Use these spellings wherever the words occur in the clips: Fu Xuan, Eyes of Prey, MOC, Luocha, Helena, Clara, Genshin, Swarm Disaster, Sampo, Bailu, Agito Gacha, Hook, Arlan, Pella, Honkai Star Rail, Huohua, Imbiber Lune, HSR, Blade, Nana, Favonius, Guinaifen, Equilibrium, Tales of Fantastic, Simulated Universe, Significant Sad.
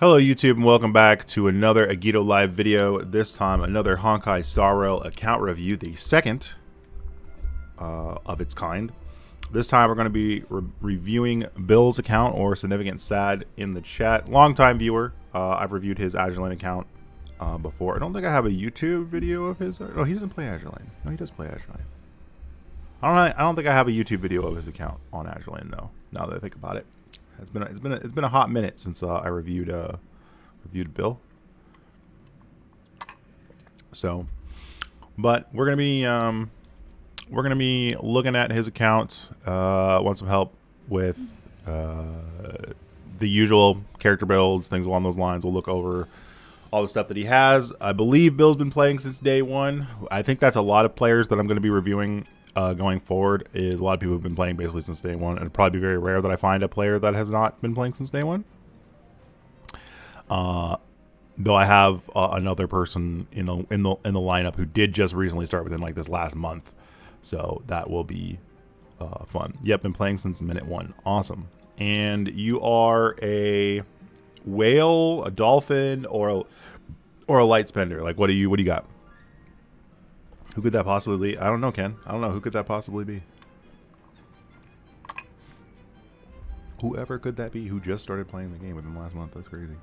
Hello YouTube and welcome back to another Agito Live video, this time another Honkai Star Rail account review, the second of its kind. This time we're going to be reviewing Bill's account, or Significant Sad in the chat. Longtime viewer, I've reviewed his Azure Lane account before. I don't think I have a YouTube video of his. Oh, he doesn't play Azure Lane. No, he does play Azure Lane. I don't think I have a YouTube video of his account on Azure Lane though, now that I think about it. It's been a hot minute since I reviewed Bill. So, but we're gonna be looking at his account. Want some help with the usual character builds, things along those lines. We'll look over all the stuff that he has. I believe Bill's been playing since day one. I think that's a lot of players that I'm gonna be reviewing. Going forward, is a lot of people have been playing basically since day one, and it'd probably be very rare that I find a player that has not been playing since day one. Though I have another person in the lineup who did just recently start within like this last month, so that will be fun. Yep, been playing since minute one. Awesome. And you are a whale, a dolphin, or a light spender. Like, what do you got? Who could that possibly be? I don't know, Ken. I don't know. Who could that possibly be? Whoever could that be who just started playing the game within the last month? That's crazy.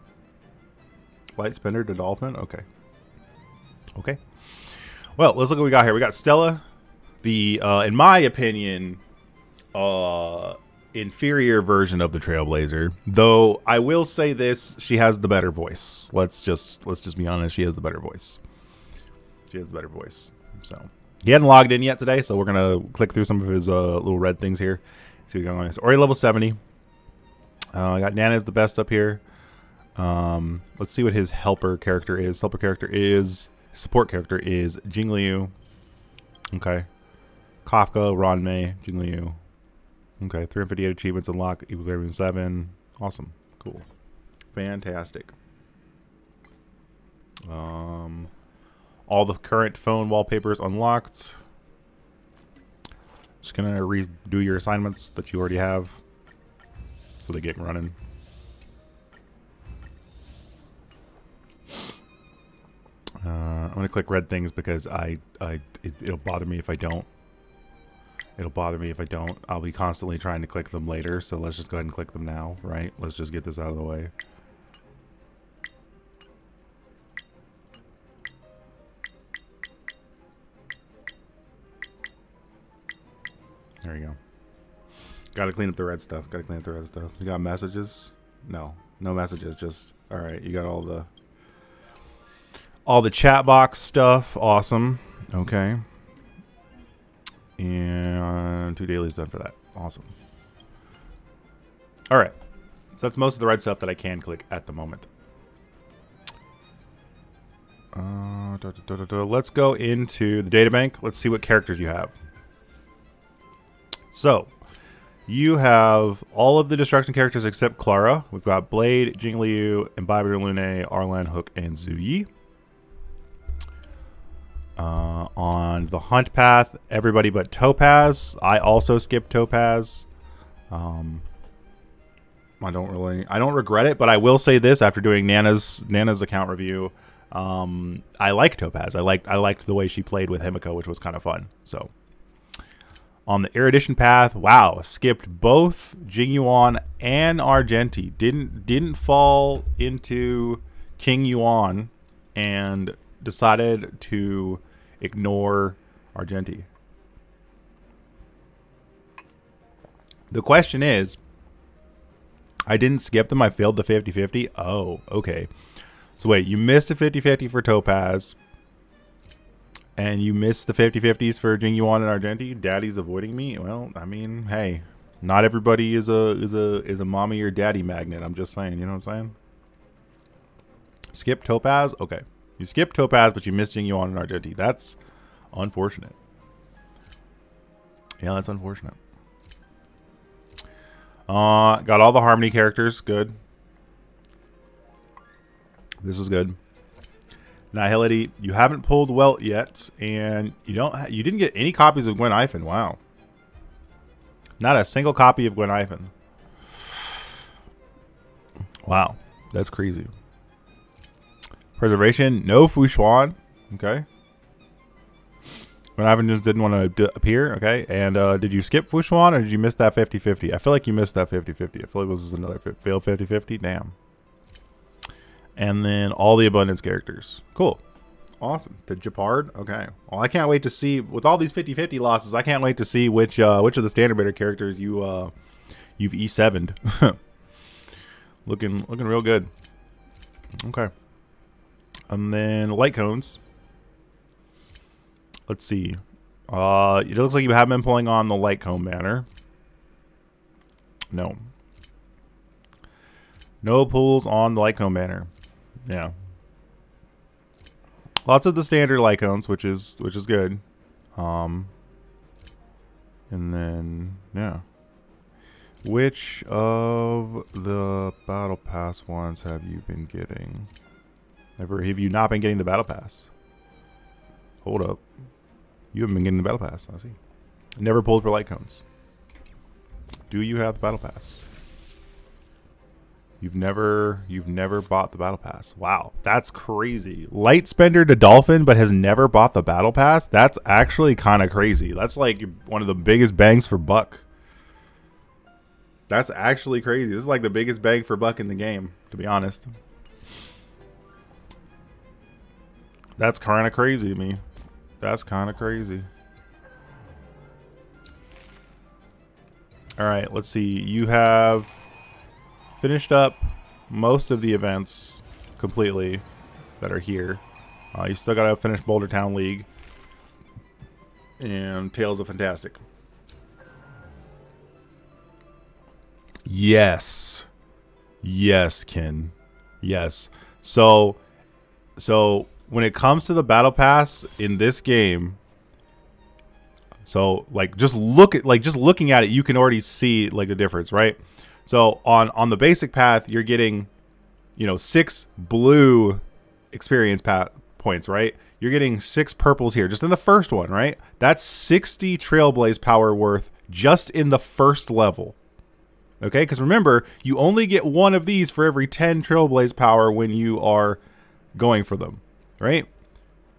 Light spender to dolphin? Okay. Okay. Well, let's look what we got here. We got Stella, the, in my opinion, inferior version of the Trailblazer. Though, I will say this, she has the better voice. Let's just be honest. She has the better voice. She has the better voice. So he hadn't logged in yet today, so we're gonna click through some of his little red things here. See what's going on. So already level 70. I got Nana's the best up here. Let's see what his helper character is. Support character is Jing Liu. Okay. Kafka, Ruan Mei, Jing Liu. Okay, 358 achievements unlock, equilibrium 7. Awesome. Cool. Fantastic. All the current phone wallpapers unlocked. Just gonna redo your assignments that you already have, so they get running. I'm gonna click red things because it'll bother me if I don't. I'll be constantly trying to click them later, so let's just go ahead and click them now, right? Let's just get this out of the way. There you go. Gotta clean up the red stuff. You got messages? No. No messages, just alright, you got all the chat box stuff. Awesome. Okay. And 2 dailies done for that. Awesome. Alright. So that's most of the red stuff that I can click at the moment. Let's go into the databank. Let's see what characters you have. So, you have all of the destruction characters except Clara. We've got Blade, Jing Liu, Imbiber Lune, Arlan, Hook, and Zuyi. On the hunt path, everybody but Topaz. I also skipped Topaz. I don't regret it, but I will say this: after doing Nana's account review, I like Topaz. I liked the way she played with Himeko, which was kind of fun. So. On the erudition path, wow, skipped both Jing Yuan and Argenti. Didn't fall into King Yuan and decided to ignore Argenti. The question is, I didn't skip them, I failed the 50-50. Oh, okay. So wait, you missed a 50-50 for Topaz. And you missed the 50-50s for Jing Yuan and Argenti. Daddy's avoiding me. Well, I mean, hey, not everybody is a mommy or daddy magnet. I'm just saying, you know what I'm saying? Skip Topaz. Okay, you skip Topaz, but you missed Jing Yuan and Argenti. That's unfortunate. Yeah, that's unfortunate. Got all the Harmony characters. Good. This is good. Nihility, you haven't pulled Welt yet, and you didn't get any copies of Guinaifen. Wow, not a single copy of Guinaifen. Wow, That's crazy. Preservation, no Fu Xuan. Okay. When Ivan just didn't want to appear. Okay. And did you skip Fu Xuan or did you miss that 50-50? I feel like you missed that 50-50. I feel like this is another failed 50-50. Damn. And then all the abundance characters. Cool. Awesome. To Japard. Okay. Well, I can't wait to see with all these 50-50 losses. I can't wait to see which of the standard beater characters you you've E7'd. looking real good. Okay. And then light cones. Let's see. It looks like you have been pulling on the light cone banner. No. No pulls on the light cone banner. Yeah. Lots of the standard light cones, which is good. And then yeah. Which of the battle pass ones have you been getting? Ever have you not been getting the battle pass? Hold up. You haven't been getting the battle pass, I see. Never pulled for light cones. Do you have the battle pass? You've never bought the battle pass. Wow, that's crazy. Light spender to dolphin, but has never bought the battle pass. That's actually kind of crazy. That's like one of the biggest bangs for buck. That's actually crazy. This is like the biggest bang for buck in the game, to be honest. That's kind of crazy to me. That's kind of crazy. All right, let's see. You have finished up most of the events completely that are here. You still got to finish Boulder Town League and Tales of Fantastic. Yes. Yes, Ken. Yes. So when it comes to the battle pass in this game, so like just looking at it, you can already see like the difference, right? So on the basic path, you're getting, you know, 6 blue experience points, right? You're getting 6 purples here just in the first one, right? That's 60 Trailblaze power worth just in the first level. Okay, because remember, you only get one of these for every 10 Trailblaze power when you are going for them, right?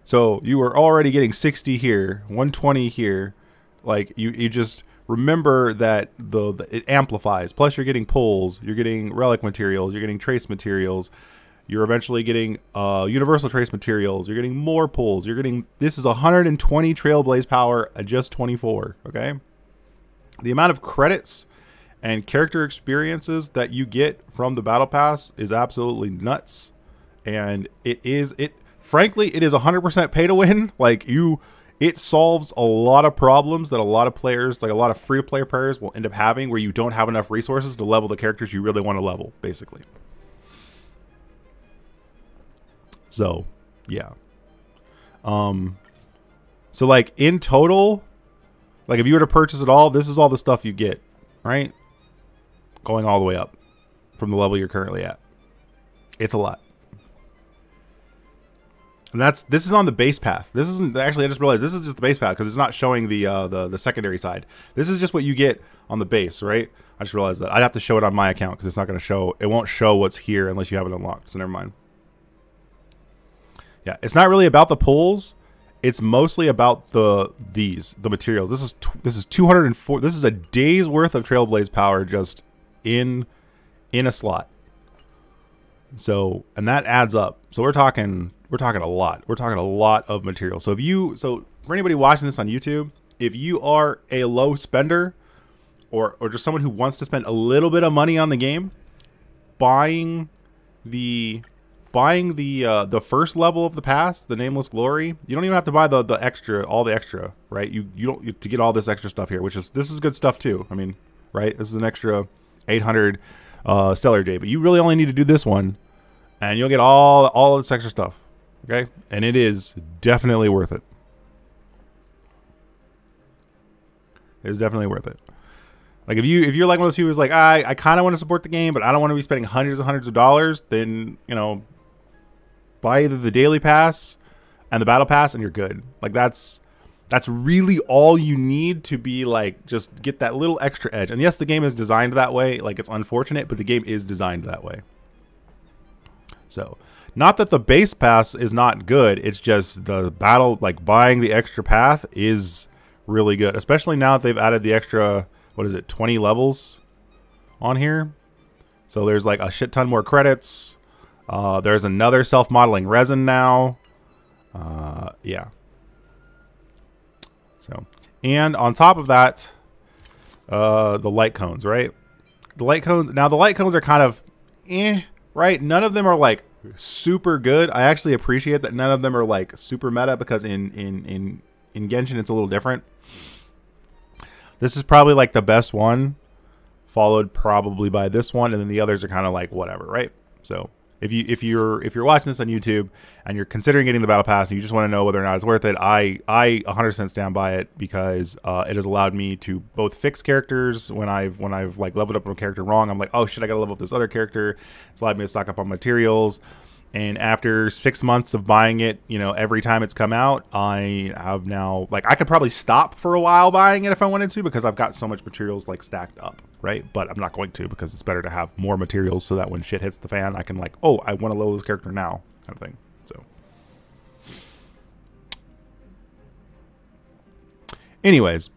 So you were already getting 60 here, 120 here. Like you just remember that it amplifies. Plus, you're getting pulls, you're getting relic materials, you're getting trace materials. You're eventually getting universal trace materials. You're getting more pulls. You're getting, this is 120 Trailblaze power at just 24. Okay, the amount of credits and character experiences that you get from the battle pass is absolutely nuts. And it frankly is 100% pay to win. Like it solves a lot of problems that a lot of players, like a lot of free to play players, will end up having, where you don't have enough resources to level the characters you really want to level, basically. So yeah. So like in total, like if you were to purchase it all, this is all the stuff you get, right? Going all the way up from the level you're currently at. It's a lot. And this is on the base path. This isn't, actually I just realized this is just the base path because it's not showing the secondary side. This is just what you get on the base, right? I just realized that. I'd have to show it on my account because it's not going to show, it won't show what's here unless you have it unlocked. So never mind. Yeah, it's not really about the pulls. It's mostly about the materials. This is 204. This is a day's worth of Trailblaze power just in a slot. So, and that adds up. So we're talking a lot. We're talking a lot of material. So for anybody watching this on YouTube, if you are a low spender or just someone who wants to spend a little bit of money on the game, buying the first level of the pass, the Nameless Glory, you don't even have to buy all the extra, right? You don't to get all this extra stuff here, this is good stuff too. I mean, right? This is an extra 800 Stellar Day, but you really only need to do this one, and you'll get all of this extra stuff, okay? And it is definitely worth it. It is definitely worth it. Like if you're like one of those people who's like, I kind of want to support the game, but I don't want to be spending hundreds and hundreds of dollars, then you know, buy either the daily pass and the battle pass and you're good. Like that's really all you need to be like, just get that little extra edge. And yes, the game is designed that way. Like it's unfortunate, but the game is designed that way. So not that the base pass is not good, it's just the battle, like buying the extra path is really good, especially now that they've added the extra, what is it, 20 levels on here. So there's like a shit ton more credits. There's another self-modeling resin now. Yeah. So, and on top of that, the light cones, right? The light cones, now the light cones are kind of right? None of them are like super good. I actually appreciate that none of them are like super meta, because in Genshin it's a little different. This is probably like the best one, followed probably by this one, and then the others are kind of like whatever, right? So if you're watching this on YouTube and you're considering getting the battle pass and you just want to know whether or not it's worth it, I 100% stand by it, because it has allowed me to both fix characters when I've like leveled up a character wrong. I'm like, oh shit, I gotta level up this other character. It's allowed me to stock up on materials. And after 6 months of buying it, you know, every time it's come out, I have now, like, I could probably stop for a while buying it if I wanted to, because I've got so much materials, like, stacked up, right? But I'm not going to, because it's better to have more materials so that when shit hits the fan, I can, like, oh, I want to level this character now, kind of thing, so. Anyways,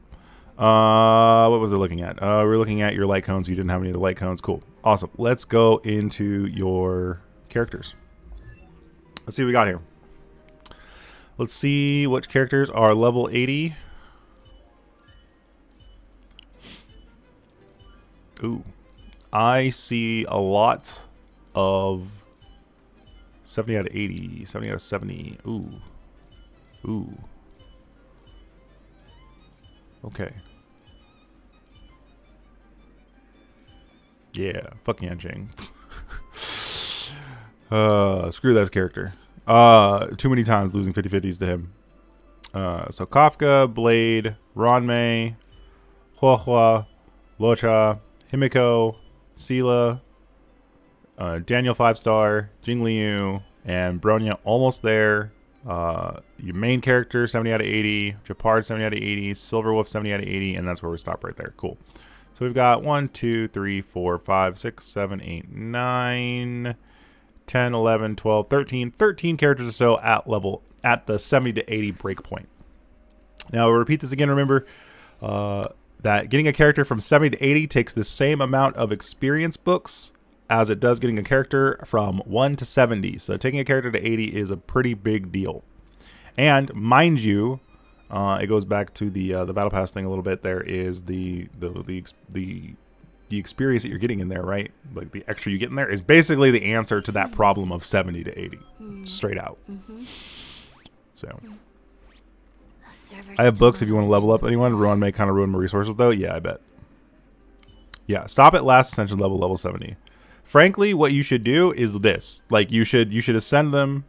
what was I looking at? We were looking at your light cones. You didn't have any of the light cones. Cool. Awesome. Let's go into your characters. Let's see what we got here. Let's see which characters are level 80. Ooh. I see a lot of 70 out of 80, 70 out of 70. Ooh. Ooh. Okay. Yeah. Fuck Yanjing. Screw that character. Too many times losing 50-50s to him. So Kafka, Blade, Ruan Mei, Huohua, Luocha, Himeko, Sila, Daniel 5-star, Jing Liu, and Bronya almost there. Your main character 70 out of 80, Japard 70 out of 80, Silverwolf 70 out of 80, and that's where we stop right there. Cool. So we've got 1, 2, 3, 4, 5, 6, 7, 8, 9... 10, 11, 12, 13, 13 characters or so at the 70 to 80 breakpoint. Now, we'll repeat this again. Remember that getting a character from 70 to 80 takes the same amount of experience books as it does getting a character from 1 to 70. So taking a character to 80 is a pretty big deal. And mind you, it goes back to the battle pass thing a little bit. There is the experience that you're getting in there, right? Like the extra you get in there is basically the answer to that problem of 70 to 80, straight out. So, I have books if you want to level up anyone. Ruan Mei kind of ruin my resources though. Yeah, I bet. Yeah, stop at last ascension level 70. Frankly, what you should do is this: like you should ascend them.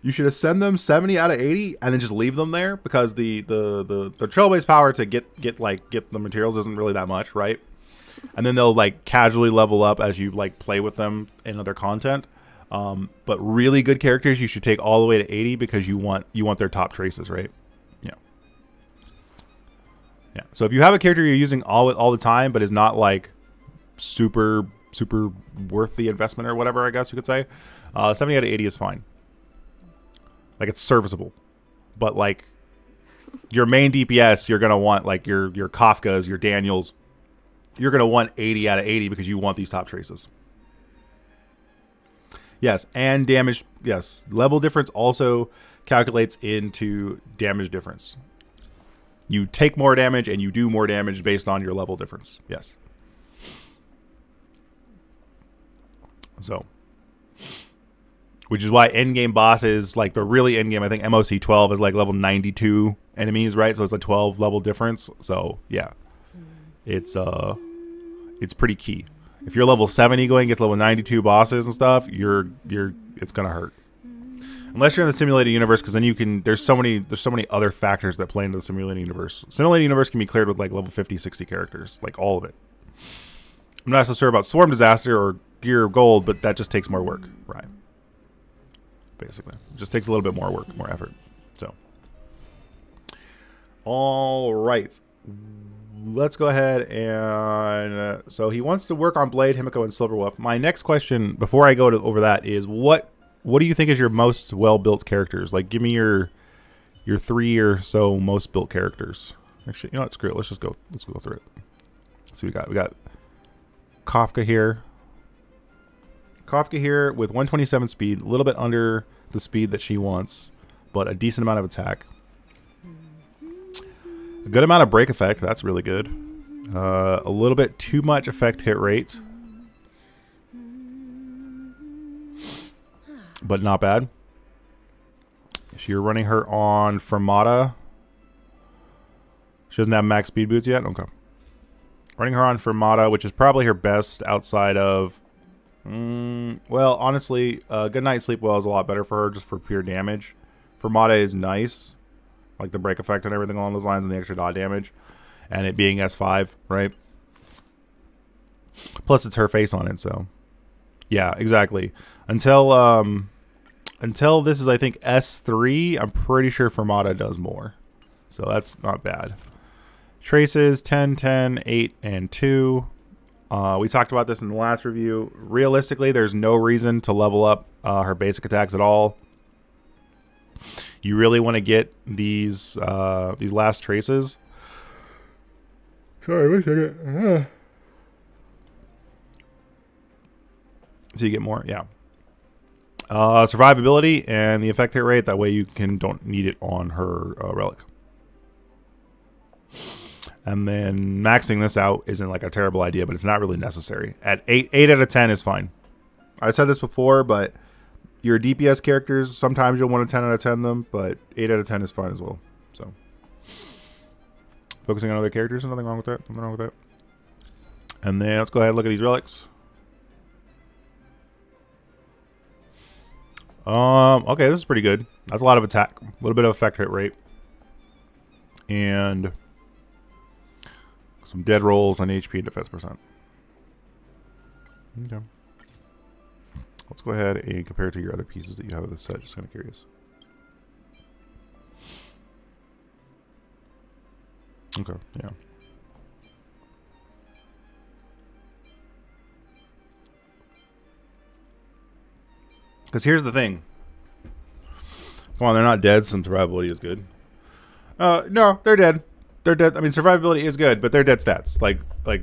You should ascend them 70 out of 80 and then just leave them there, because the trailblaze power to get the materials isn't really that much, right? And then they'll like casually level up as you like play with them in other content. But really good characters you should take all the way to 80, because you want their top traces, right? Yeah. Yeah. So if you have a character you're using all the time but is not like super worth the investment or whatever, I guess you could say, 70 out of 80 is fine. Like it's serviceable. But like your main DPS, you're gonna want like your Kafkas, your Daniels. You're going to want 80 out of 80 because you want these top traces. Yes, and damage. Yes, level difference also calculates into damage difference. You take more damage and you do more damage based on your level difference. Yes. So, which is why end game bosses, like the really end game, I think MOC 12 is like level 92 enemies, right? So it's a 12 level difference. So, yeah. It's pretty key. If you're level 70 going against level 92 bosses and stuff, it's gonna hurt. Unless you're in the simulated universe, because then you can. There's so many other factors that play into the simulated universe. Simulated universe can be cleared with like level 50, 60 characters, like all of it. I'm not so sure about swarm disaster or gear of gold, but that just takes more work, right? Basically, it just takes a little bit more work, more effort. So, all right. let's go ahead and... so he wants to work on Blade, Himeko, and Silverwolf. My next question, before I go over that, is what do you think is your most well-built characters? Like, give me your three or so most built characters. Actually, you know what? Screw it. Let's just go. Let's go through it. Let's see what we got. We got Kafka here. Kafka here with 127 speed, a little bit under the speed that she wants, but a decent amount of attack. A good amount of break effect. That's really good. A little bit too much effect hit rate, but not bad. So you're running her on Fermata. She doesn't have max speed boots yet? Okay. Running her on Fermata, which is probably her best outside of... well, honestly, Good Night Sleep Well is a lot better for her just for pure damage. Fermata is nice. Like the break effect and everything along those lines and the extra dot damage. And it being S5, right? Plus it's her face on it, so... Yeah, exactly. Until this is, I think, S3, I'm pretty sure Fermata does more. So that's not bad. Traces 10, 10, 8, and 2. We talked about this in the last review. Realistically, there's no reason to level up her basic attacks at all. You really want to get these last traces. Sorry, wait a second. So you get more, yeah. Survivability and the effect hit rate. That way you don't need it on her relic. And then maxing this out isn't like a terrible idea, but it's not really necessary. At 8 out of 10 is fine. I said this before, but your DPS characters, sometimes you'll want to 10 out of 10 them, but 8 out of 10 is fine as well. So focusing on other characters, nothing wrong with that. Nothing wrong with that. And then let's go ahead and look at these relics. Okay, this is pretty good. That's a lot of attack. A little bit of effect hit rate. And some dead rolls on HP and defense percent. Okay. Let's go ahead and compare it to your other pieces that you have of this set. Just kind of curious. Okay, yeah. Because here's the thing. Come on, they're not dead, so survivability is good. No, they're dead. They're dead. I mean, survivability is good, but they're dead stats. Like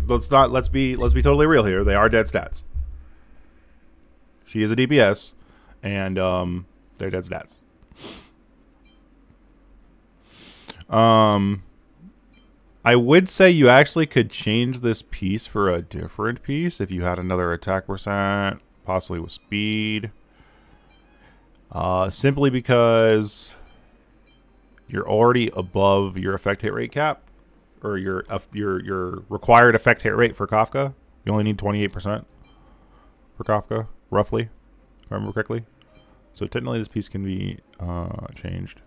let's be totally real here. They are dead stats. She is a DPS, and they're dead stats. I would say you actually could change this piece for a different piece if you had another attack percent, possibly with speed. Simply because you're already above your effect hit rate cap, or your required effect hit rate for Kafka. You only need 28% for Kafka, roughly, if I remember correctly. So technically this piece can be changed.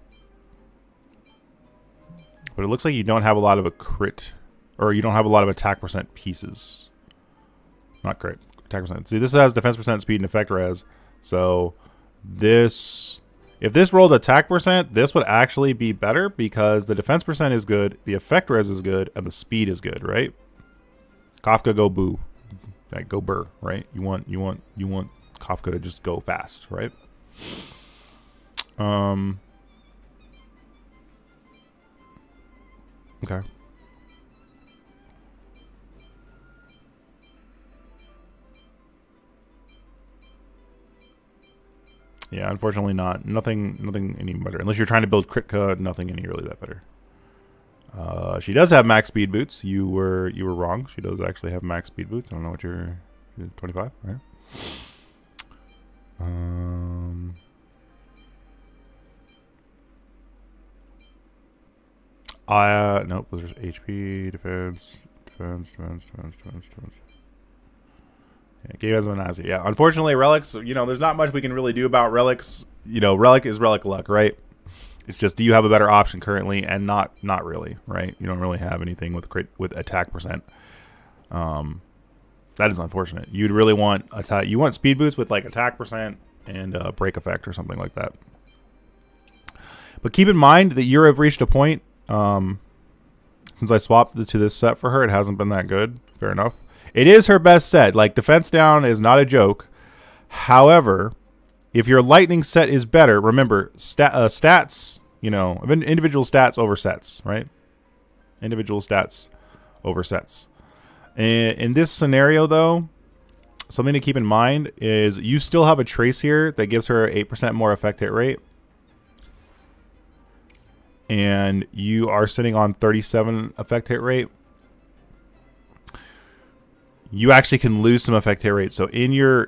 But it looks like you don't have a lot of attack percent pieces. Not crit, attack percent. See, this has defense percent, speed, and effect res, so... This, if this rolled attack percent, this would actually be better because the defense percent is good, the effect res is good, and the speed is good, right? Kafka go boo, like go burr, right? You want Kafka to just go fast, right? Okay. Yeah, unfortunately not. Nothing any better. Unless you're trying to build Kritka, nothing any really that better. She does have max speed boots. You were wrong. She does actually have max speed boots. I don't know what you're 25, right? Nope, there's HP, defense. Yeah, unfortunately, relics, you know, there's not much we can really do about relics. You know, relic is relic luck, right? It's just, do you have a better option currently? And not really, right? You don't really have anything with attack percent. That is unfortunate. You'd really want attack. You want speed boosts with like attack percent and break effect or something like that. But keep in mind that you have reached a point. Since I swapped to this set for her, it hasn't been that good. Fair enough. It is her best set. Like, defense down is not a joke. However, if your lightning set is better, remember, stats, you know, individual stats over sets, right? Individual stats over sets. In this scenario, though, something to keep in mind is you still have a trace here that gives her 8% more effect hit rate. And you are sitting on 37 effect hit rate. You actually can lose some effect hit rate. So in your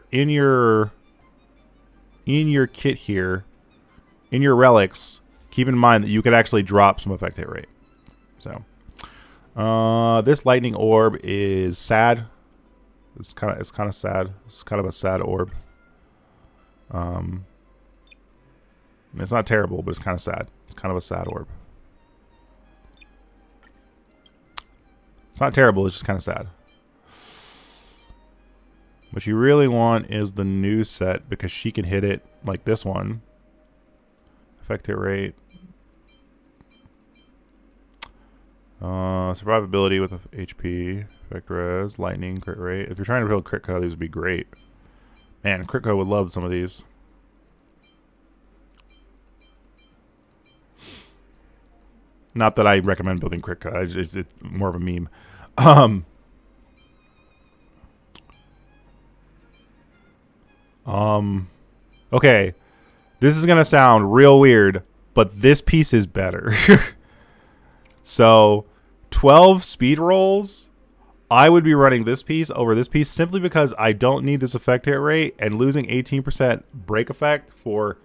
kit here, in your relics, keep in mind that you could actually drop some effect hit rate. So this lightning orb is sad. It's kind of sad. It's kind of a sad orb. It's not terrible, but it's kind of sad. It's kind of a sad orb. It's not terrible. It's just kind of sad. What you really want is the new set, because she can hit it like this one. Effect hit rate. Survivability with HP. Effect res. Lightning. Crit rate. If you're trying to build Critco, these would be great. Man, Critco would love some of these. Not that I recommend building Critco. It's more of a meme. Okay. This is going to sound real weird, but this piece is better. So, 12 speed rolls, I would be running this piece over this piece simply because I don't need this effect hit rate, and losing 18% break effect for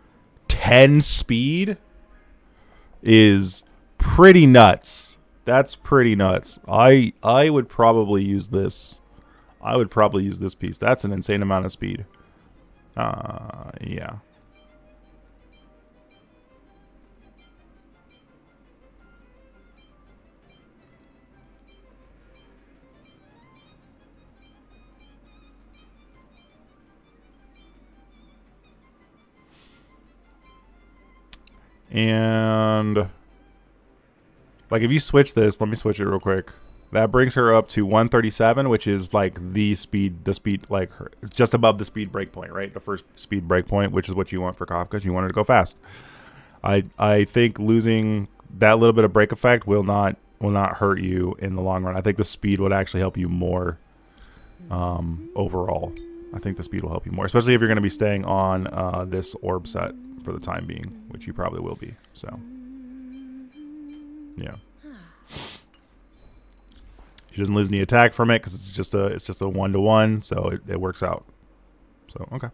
10 speed is pretty nuts. That's pretty nuts. I would probably use this. I would probably use this piece. That's an insane amount of speed. Yeah. And like, if you switch this, let me switch it real quick. That brings her up to 137, which is like the speed, like her, it's just above the speed breakpoint, right? The first speed breakpoint, which is what you want for Kafka. You want her to go fast. I think losing that little bit of break effect will not hurt you in the long run. I think the speed would actually help you more overall. I think the speed will help you more, especially if you're going to be staying on this orb set for the time being, which you probably will be. So, yeah, she doesn't lose any attack from it because it's just a 1-to-1, so it works out. So okay.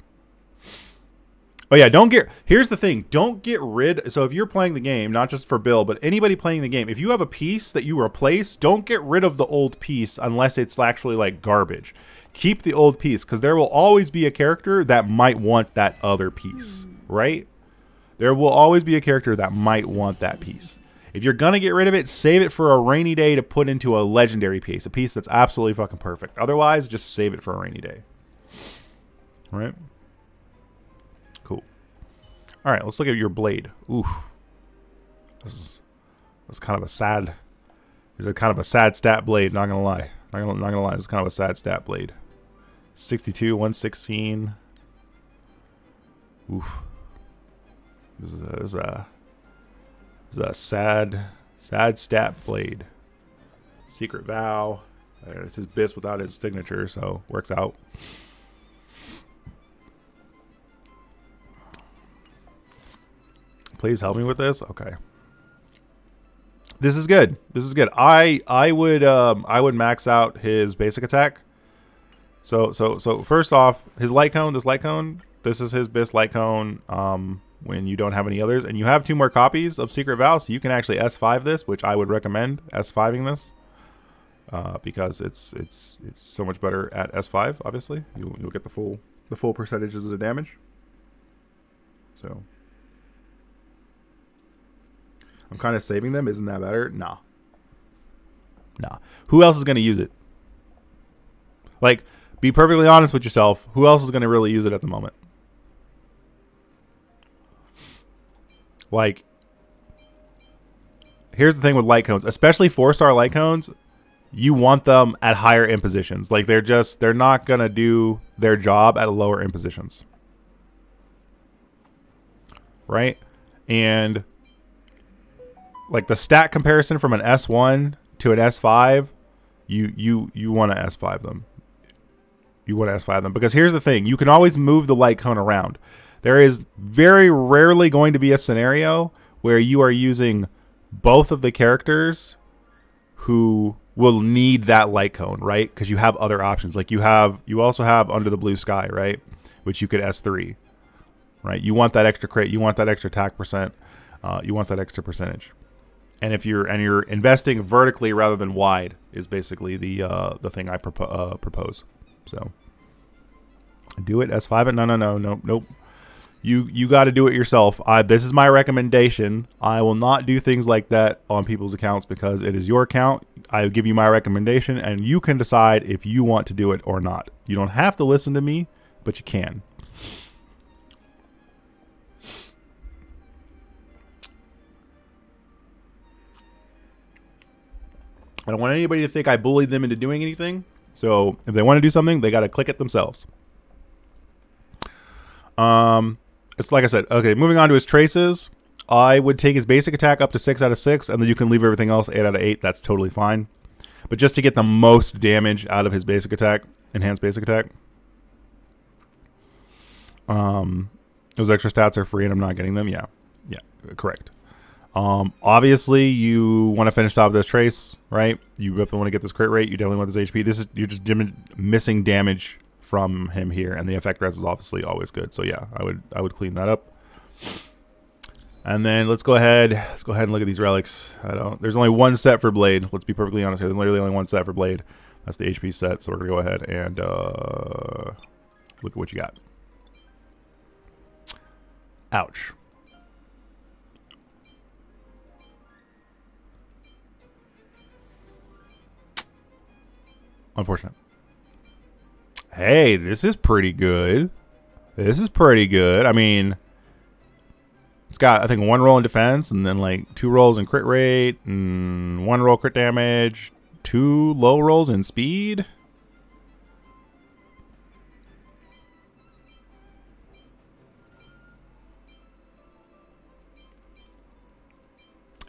Oh yeah, here's the thing. Don't get rid. So if you're playing the game, not just for Bill, but anybody playing the game, if you have a piece that you replace, don't get rid of the old piece unless it's actually like garbage. Keep the old piece, because there will always be a character that might want that other piece, right? There will always be a character that might want that piece. If you're going to get rid of it, save it for a rainy day to put into a legendary piece, a piece that's absolutely fucking perfect. Otherwise, just save it for a rainy day. All right? Cool. All right, let's look at your blade. Oof. This is kind of a sad. This is a kind of a sad stat blade, not going to lie. Not going to lie, this is kind of a sad stat blade. 62, 116. Oof. This is a sad stat blade. Secret vow. It's his BIS without his signature, so works out. Please help me with this. Okay. This is good. This is good. I would max out his basic attack. So first off, his light cone. This is his BIS light cone when you don't have any others. And you have 2 more copies of Secret Vow, so you can actually S5 this, which I would recommend S5ing this. Because it's so much better at S5, obviously. You'll get the full percentages of the damage. So I'm kind of saving them. Isn't that better? Nah. Nah. Who else is going to use it? Like, be perfectly honest with yourself. Who else is going to really use it at the moment? Like, here's the thing with light cones, especially 4-star light cones, you want them at higher impositions. Like they're not gonna do their job at lower impositions, right? And like the stat comparison from an S1 to an S5, you want to S5 them. You want to S5 them because here's the thing: you can always move the light cone around. There is very rarely going to be a scenario where you are using both of the characters who will need that light cone, right? Because you have other options. Like you also have Under the Blue Sky, right? Which you could S3, right? You want that extra crit, you want that extra attack percent, you want that extra percentage. And if you're investing vertically rather than wide is basically the thing I propose. So do it S5 it. No. You got to do it yourself. This is my recommendation. I will not do things like that on people's accounts because it is your account. I give you my recommendation and you can decide if you want to do it or not. You don't have to listen to me, but you can. I don't want anybody to think I bullied them into doing anything. So if they want to do something, they got to click it themselves. It's like I said, okay, moving on to his traces. I would take his basic attack up to 6 out of 6, and then you can leave everything else 8 out of 8. That's totally fine. But just to get the most damage out of his basic attack, enhanced basic attack. Those extra stats are free and I'm not getting them. Yeah, correct. Obviously you want to finish off this trace, right? You definitely want to get this crit rate. You definitely want this HP. This is, you're just missing damage from him here, and the effect res is obviously always good. So yeah, I would clean that up. And then let's go ahead and look at these relics. There's only one set for Blade. Let's be perfectly honest here. There's literally only one set for Blade. That's the HP set. So we're gonna go ahead and look at what you got. Ouch. Unfortunate. Hey, this is pretty good. This is pretty good. I mean, it's got, I think, 1 roll in defense and then like 2 rolls in crit rate and 1 roll crit damage, 2 low rolls in speed.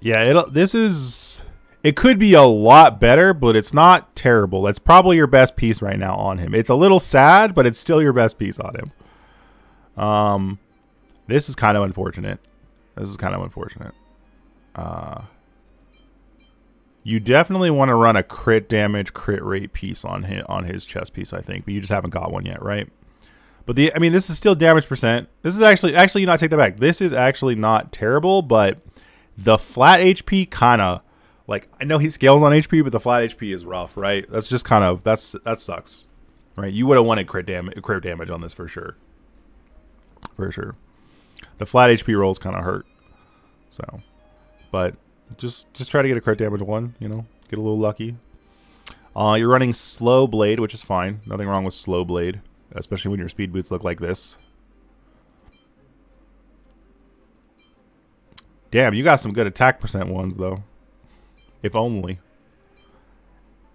Yeah, it could be a lot better, but it's not terrible. That's probably your best piece right now on him. It's a little sad, but it's still your best piece on him. This is kind of unfortunate. You definitely want to run a crit damage, crit rate piece on his chest piece, I think, but you just haven't got one yet, right? But I mean, this is still damage percent. This is actually not, take that back. This is actually not terrible, but the flat HP kind of. Like, I know he scales on HP, but the flat HP is rough, right? That's just kind of, that sucks, right? You would have wanted crit damage on this for sure. The flat HP rolls kind of hurt. So, but just try to get a crit damage one, you know? Get a little lucky. You're running Slow Blade, which is fine. Nothing wrong with Slow Blade, especially when your speed boots look like this. Damn, you got some good attack percent ones, though. If only.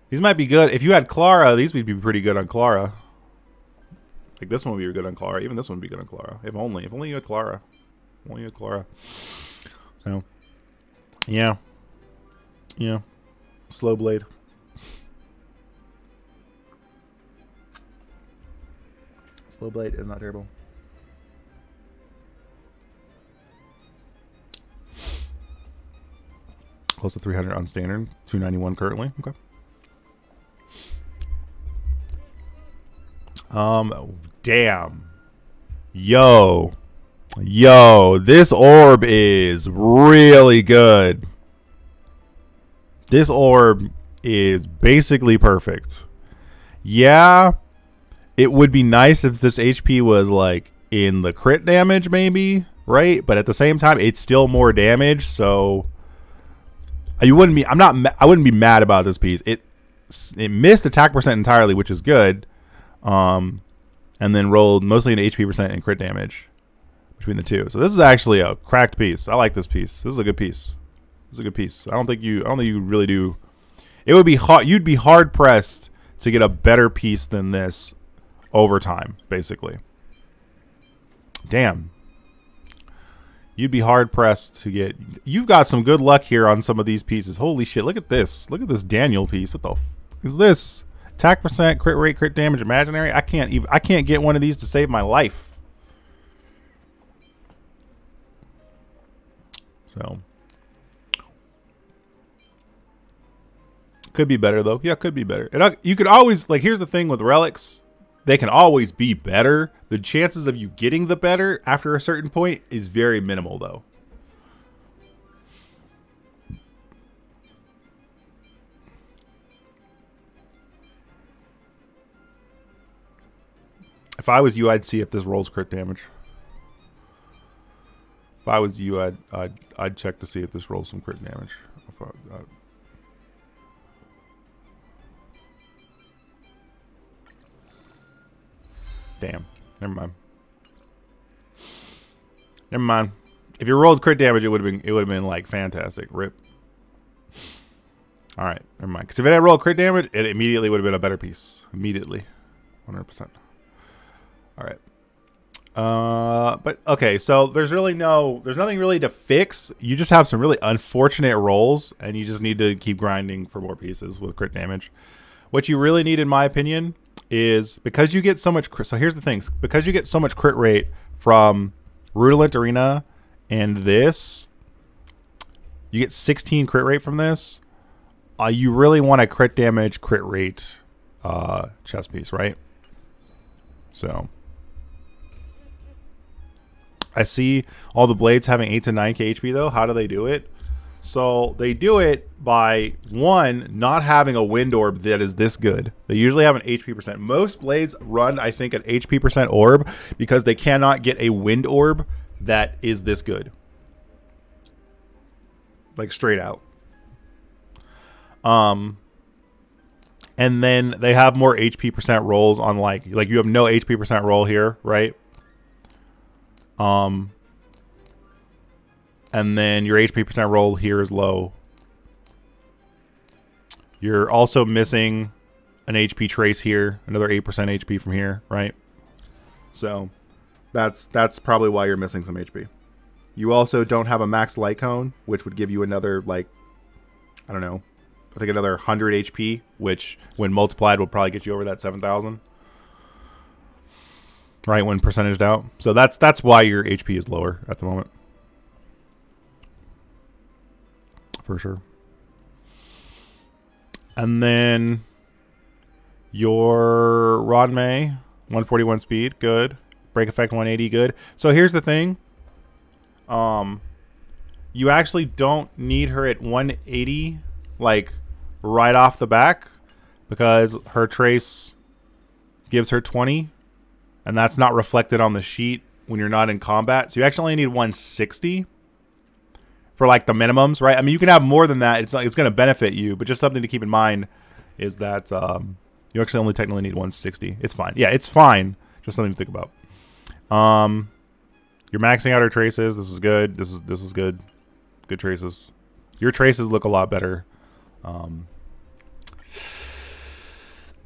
These might be good. If you had Clara, these would be pretty good on Clara. Like this one would be good on Clara. Even this one would be good on Clara. If only. If only you had Clara. If only you had Clara. So. Yeah. Yeah. Slow Blade. Slow Blade is not terrible. Close to 300 on standard, 291 currently. Okay. Damn. Yo, this orb is really good. This orb is basically perfect. Yeah, it would be nice if this HP was like in the crit damage maybe, right? But at the same time, it's still more damage, so... I wouldn't be mad about this piece. It missed attack percent entirely, which is good, and then rolled mostly an HP percent and crit damage between the two. So this is actually a cracked piece. I like this piece. This is a good piece. It's a good piece. I don't think you really do. It would be hard. You'd be hard pressed to get a better piece than this over time, basically. Damn. You'd be hard pressed to get. You've got some good luck here on some of these pieces. Holy shit! Look at this. Look at this Daniel piece. What the f is this? Attack percent, crit rate, crit damage, imaginary. I can't even. I can't get one of these to save my life. So could be better though. Yeah, could be better. And you could always, like, here's the thing with relics. They can always be better. The chances of you getting the better after a certain point is very minimal, though. If I was you, I'd see if this rolls crit damage. If I was you, I'd check to see if this rolls some crit damage. Damn. Never mind. Never mind. If you rolled crit damage, it would have been like fantastic. Rip. All right. Never mind. Because if it had rolled crit damage, it immediately would have been a better piece. Immediately, 100%. All right. But okay. So there's nothing really to fix. You just have some really unfortunate rolls, and you just need to keep grinding for more pieces with crit damage. What you really need, in my opinion, is because you get so much crit, so here's the thing, because you get so much crit rate from Rudolent Arena and this, you get 16 crit rate from this, you really want a crit damage, crit rate chess piece, right? So I see all the blades having 8 to 9k HP though. How do they do it? So they do it by, one, not having a wind orb that is this good. They usually have an HP percent. Most blades run, I think, an HP percent orb because they cannot get a wind orb that is this good. Like, straight out. And then they have more HP percent rolls on, like you have no HP percent roll here, right? And then your HP percent roll here is low. You're also missing an HP trace here, another 8% HP from here, right? So that's probably why you're missing some HP. You also don't have a max light cone, which would give you another, like, I don't know, I think another 100 HP, which when multiplied will probably get you over that 7,000. Right, when percentaged out. So that's why your HP is lower at the moment. For sure. And then your Ruan Mei, 141 speed, good. Break effect 180, good. So here's the thing. You actually don't need her at 180, like, right off the back, because her trace gives her 20, and that's not reflected on the sheet when you're not in combat. So you actually only need 160. For, like, the minimums, right? I mean, you can have more than that. It's not, it's going to benefit you, but just something to keep in mind is that you actually only technically need 160. It's fine. Yeah, it's fine. Just something to think about. You're maxing out our traces. This is good. This is good. Good traces. Your traces look a lot better. I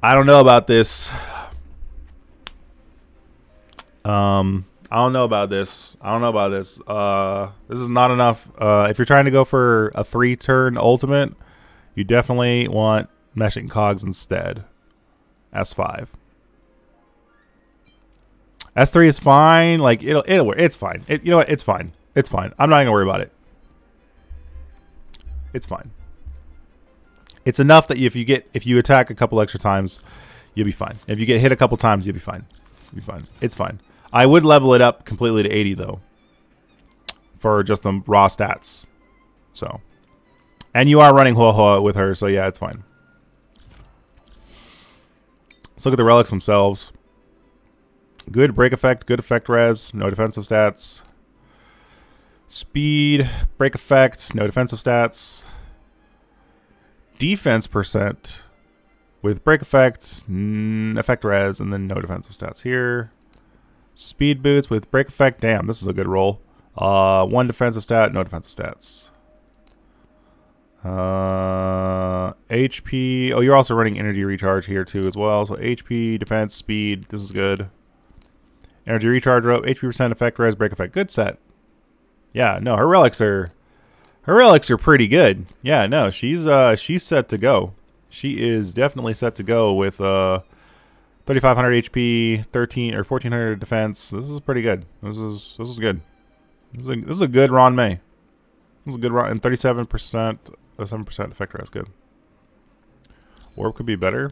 don't know about this. I don't know about this. This is not enough. If you're trying to go for a 3-turn ultimate, you definitely want Mashing Cogs instead. S5. S3 is fine. Like, it'll work. It's fine. You know what? It's fine. It's fine. I'm not gonna worry about it. It's fine. It's enough that if you attack a couple extra times, you'll be fine. If you get hit a couple times, you'll be fine. You'll be fine. It's fine. I would level it up completely to 80 though, for just the raw stats. So, and you are running Huohua with her, so yeah, it's fine. Let's look at the relics themselves. Good break effect, good effect res, no defensive stats. Speed, break effect, no defensive stats. Defense percent with break effect, effect res, and then no defensive stats here. Speed boots with break effect. Damn, this is a good roll. One defensive stat, no defensive stats. HP. Oh, you're also running energy recharge here too as well. So HP, defense, speed. This is good. Energy recharge up. HP percent effect, res, break effect. Good set. Yeah, no, her relics are pretty good. Yeah, no, she's set to go. She is definitely set to go with 3,500 HP, 1,400 defense. This is pretty good. This is good. This is a good Ruan Mei. This is a good Ruan, and 37%, 7% effect res. Good. Orb could be better.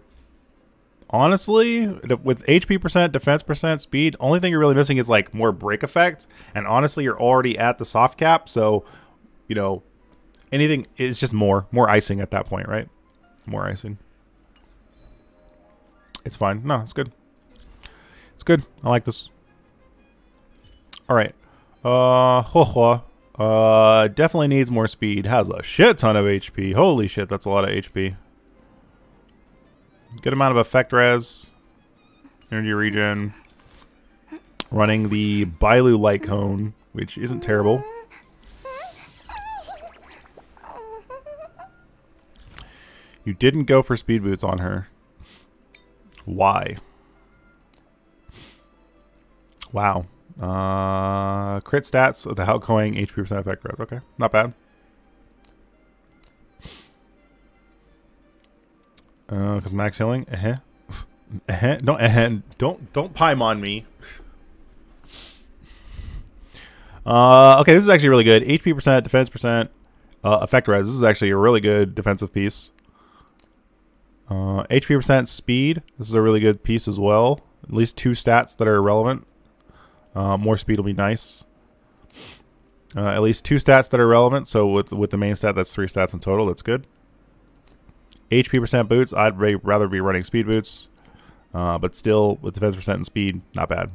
Honestly, with HP percent, defense percent, speed, only thing you're really missing is like more break effect. And honestly, you're already at the soft cap, so you know anything. It's just more icing at that point, right? More icing. It's fine. No, it's good. It's good. I like this. All right. Huohua. Definitely needs more speed. Has a shit ton of HP. Holy shit, that's a lot of HP. Good amount of effect res. Energy regen. Running the Bailu light cone, which isn't terrible. You didn't go for speed boots on her. Why? Wow. Crit stats with the outgoing HP percent effect growth. Okay, not bad. Because max healing. Don't pime on me. Okay, this is actually really good. HP percent, defense percent, effect res. This is actually a really good defensive piece. HP percent, speed. This is a really good piece as well. At least two stats that are relevant. More speed will be nice. At least two stats that are relevant. So with the main stat, that's three stats in total. That's good. HP percent boots. I'd rather be running speed boots, but still with defense percent and speed, not bad.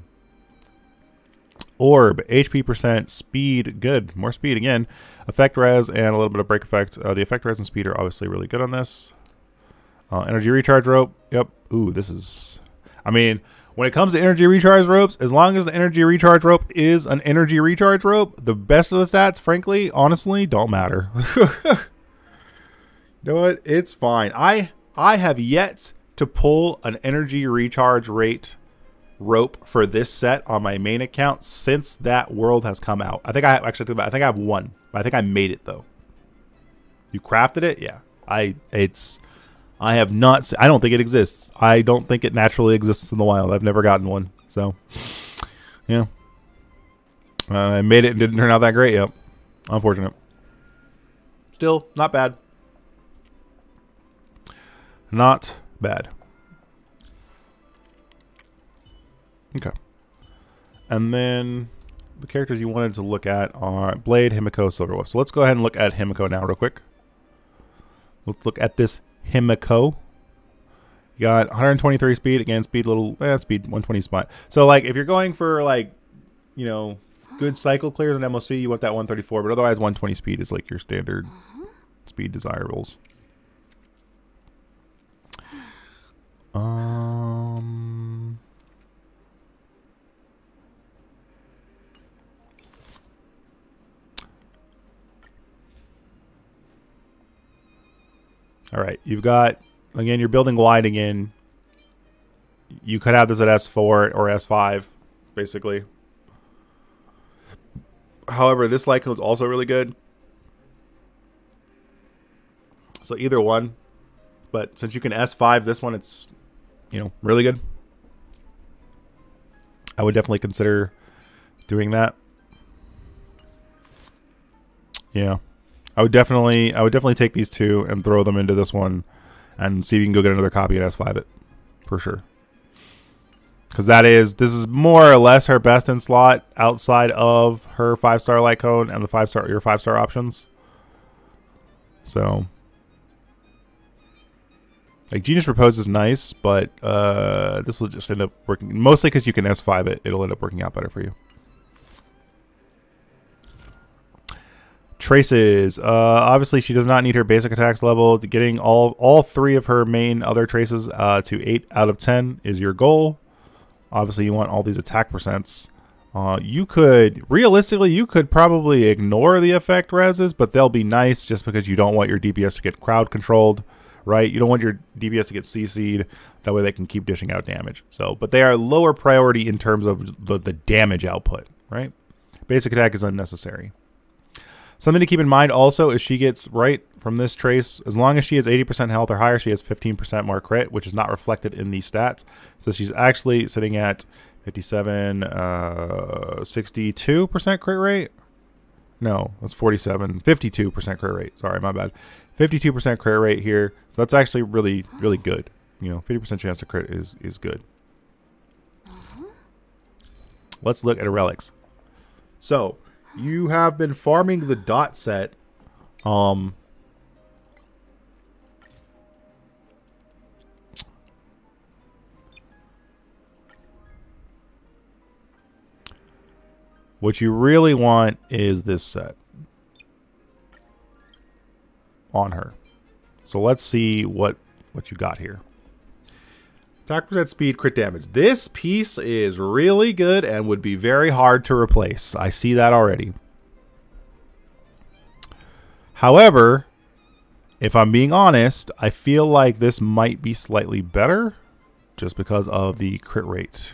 Orb, HP percent, speed, good. More speed again. Effect res and a little bit of break effect. The effect res and speed are obviously really good on this. Energy recharge rope. Yep. Ooh, this is. I mean, when it comes to energy recharge ropes, as long as the energy recharge rope is an energy recharge rope, the best of the stats, frankly, honestly, don't matter. You know what? It's fine. I have yet to pull an energy recharge rate rope for this set on my main account since that world has come out. I think I have one. I think I made it though. You crafted it? Yeah. I have not. I don't think it exists. I don't think it naturally exists in the wild. I've never gotten one. So, yeah. I made it and didn't turn out that great. Yep. Unfortunate. Still, not bad. Not bad. Okay. And then the characters you wanted to look at are Blade, Himeko, Silverwolf. So let's go ahead and look at Himeko now real quick. Let's look at this Himeko. You got 123 speed again. Speed little, speed 120 spot. So like, if you're going for like, you know, good cycle clears and MOC, you want that 134. But otherwise, 120 speed is like your standard speed desirables. All right, you've got, again, you're building wide again. You could have this at S4 or S5, basically. However, this light cone is also really good. So either one, but since you can S5 this one, it's, you know, really good. I would definitely consider doing that. Yeah. I would definitely take these two and throw them into this one and see if you can go get another copy and S5 it for sure. Because this is more or less her best in slot outside of her 5-star light cone and the 5-star options. So like Genius Repose is nice, but this will just end up working mostly because you can S5 it. It'll end up working out better for you. Traces. Obviously, she does not need her basic attacks level. Getting all three of her main other traces to 8 out of 10 is your goal. Obviously, you want all these attack percents. You could, realistically, you could probably ignore the effect reses, but they'll be nice just because you don't want your DPS to get crowd controlled, right? You don't want your DPS to get CC'd. That way they can keep dishing out damage. So, but they are lower priority in terms of the damage output, right? Basic attack is unnecessary. Something to keep in mind also is she gets, right, from this trace, as long as she has 80% health or higher, she has 15% more crit, which is not reflected in these stats. So she's actually sitting at 62% crit rate. No, that's 52% crit rate. Sorry, my bad. 52% crit rate here. So that's actually really, really good. You know, 50% chance to crit is good. Let's look at relics. So you have been farming the dot set. What you really want is this set on her. So let's see what you got here. Attack percent speed, crit damage. This piece is really good and would be very hard to replace. I see that already. However, if I'm being honest, I feel like this might be slightly better just because of the crit rate.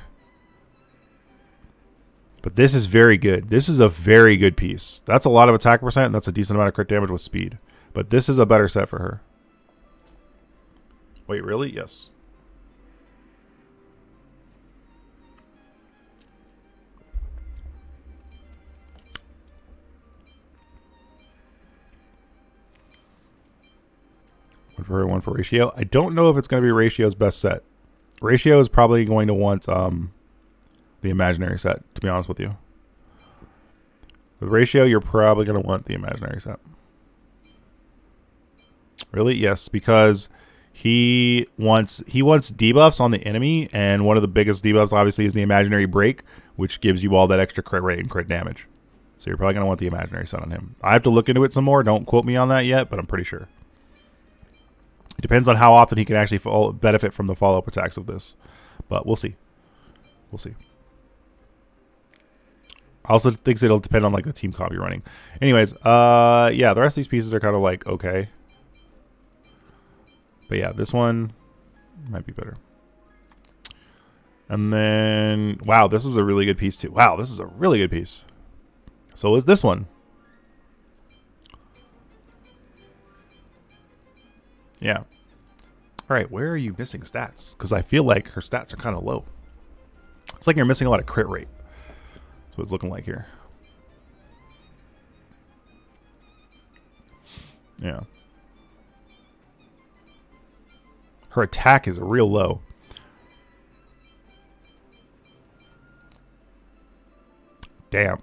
But this is very good. This is a very good piece. That's a lot of attack percent, and that's a decent amount of crit damage with speed. But this is a better set for her. Wait, really? Yes. One for her, one for Ratio. I don't know if it's going to be Ratio's best set. Ratio is probably going to want... the imaginary set, to be honest with you. With Ratio, you're probably going to want the imaginary set. Really? Yes, because he wants debuffs on the enemy, and one of the biggest debuffs, obviously, is the imaginary break, which gives you all that extra crit rate and crit damage. So you're probably going to want the imaginary set on him. I have to look into it some more. Don't quote me on that yet, but I'm pretty sure. It depends on how often he can actually benefit from the follow-up attacks of this. But we'll see. We'll see. I also think it'll depend on like the team comp you're running. Anyways, yeah, the rest of these pieces are kind of like okay. But yeah, this one might be better. And then wow, this is a really good piece too. Wow, this is a really good piece. So is this one. Yeah. Alright, where are you missing stats? Because I feel like her stats are kind of low. It's like you're missing a lot of crit rate. That's what it's looking like here. Yeah. Her attack is real low. Damn.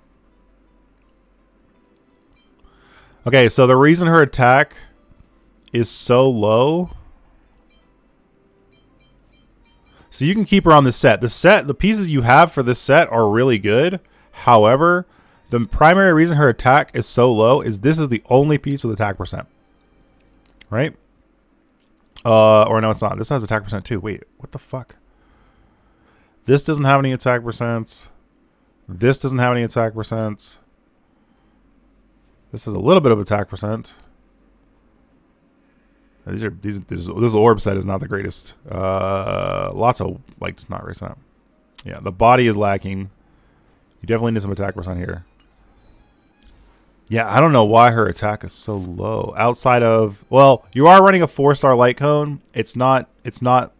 Okay, so the reason her attack is so low... So you can keep her on this set. The pieces you have for this set are really good. However, the primary reason her attack is so low is this is the only piece with attack percent. Right? Or no, it's not. This has attack percent too. Wait, what the fuck? This doesn't have any attack percents. This doesn't have any attack percents. This is a little bit of attack percent. This orb set is not the greatest. Lots of like it's not recent. Yeah, the body is lacking. You definitely need some attack percent here. Yeah, I don't know why her attack is so low. Outside of well, you are running a 4-star light cone. It's not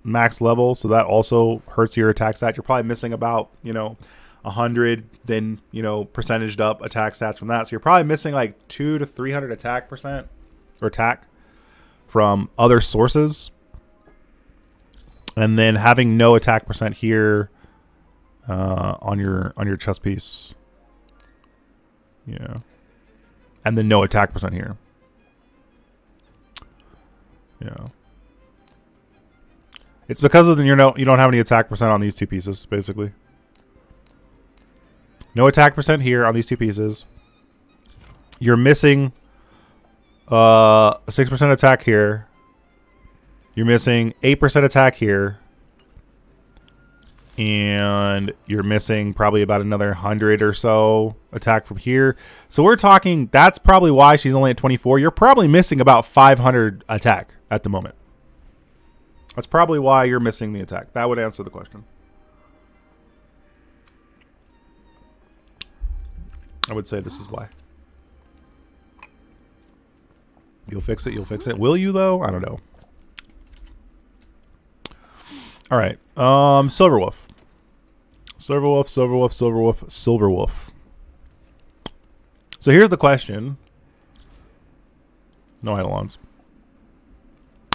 max level, so that also hurts your attack stat. You're probably missing about 100, then percentaged up attack stats from that. So you're probably missing like 200 to 300 attack percent or attack. From other sources, and then having no attack percent here on your chest piece, yeah, and then no attack percent here, yeah. It's because of you don't have any attack percent on these two pieces basically. No attack percent here on these two pieces. You're missing. 6% attack here. You're missing 8% attack here. and you're missing probably about another 100 or so attack from here. So we're talking, that's probably why she's only at 24. You're probably missing about 500 attack at the moment. That's probably why you're missing the attack. That would answer the question. I would say this is why. You'll fix it, you'll fix it. Will you, though? I don't know. All right. Silverwolf. Silverwolf, Silverwolf, Silverwolf, Silverwolf. So here's the question. No Eidolons.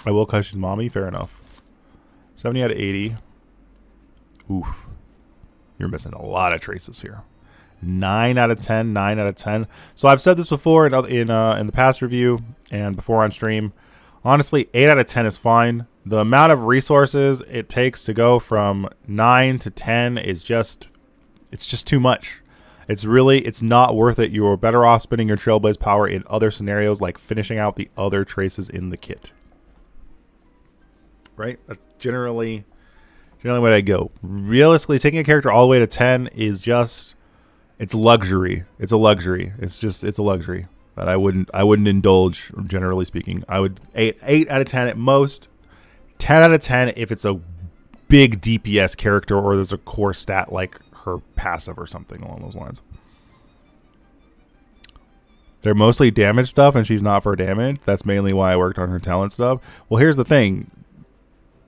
I will cuss his mommy. Fair enough. 70 out of 80. Oof. You're missing a lot of traces here. 9 out of 10. 9 out of 10. So I've said this before in the past review and before on stream. Honestly, 8 out of 10 is fine. The amount of resources it takes to go from 9 to 10 is just, it's just too much. It's really, it's not worth it. You are better off spending your Trailblaze power in other scenarios, like finishing out the other traces in the kit. Right? That's generally where I go. Realistically, taking a character all the way to 10 is just, it's luxury. It's a luxury. It's just, it's a luxury that I wouldn't indulge. Generally speaking, I would 8 out of 10 at most. 10 out of 10 if it's a big DPS character or there's a core stat like her passive or something along those lines. They're mostly damage stuff and she's not for damage. That's mainly why I worked on her talent stuff. Well, here's the thing.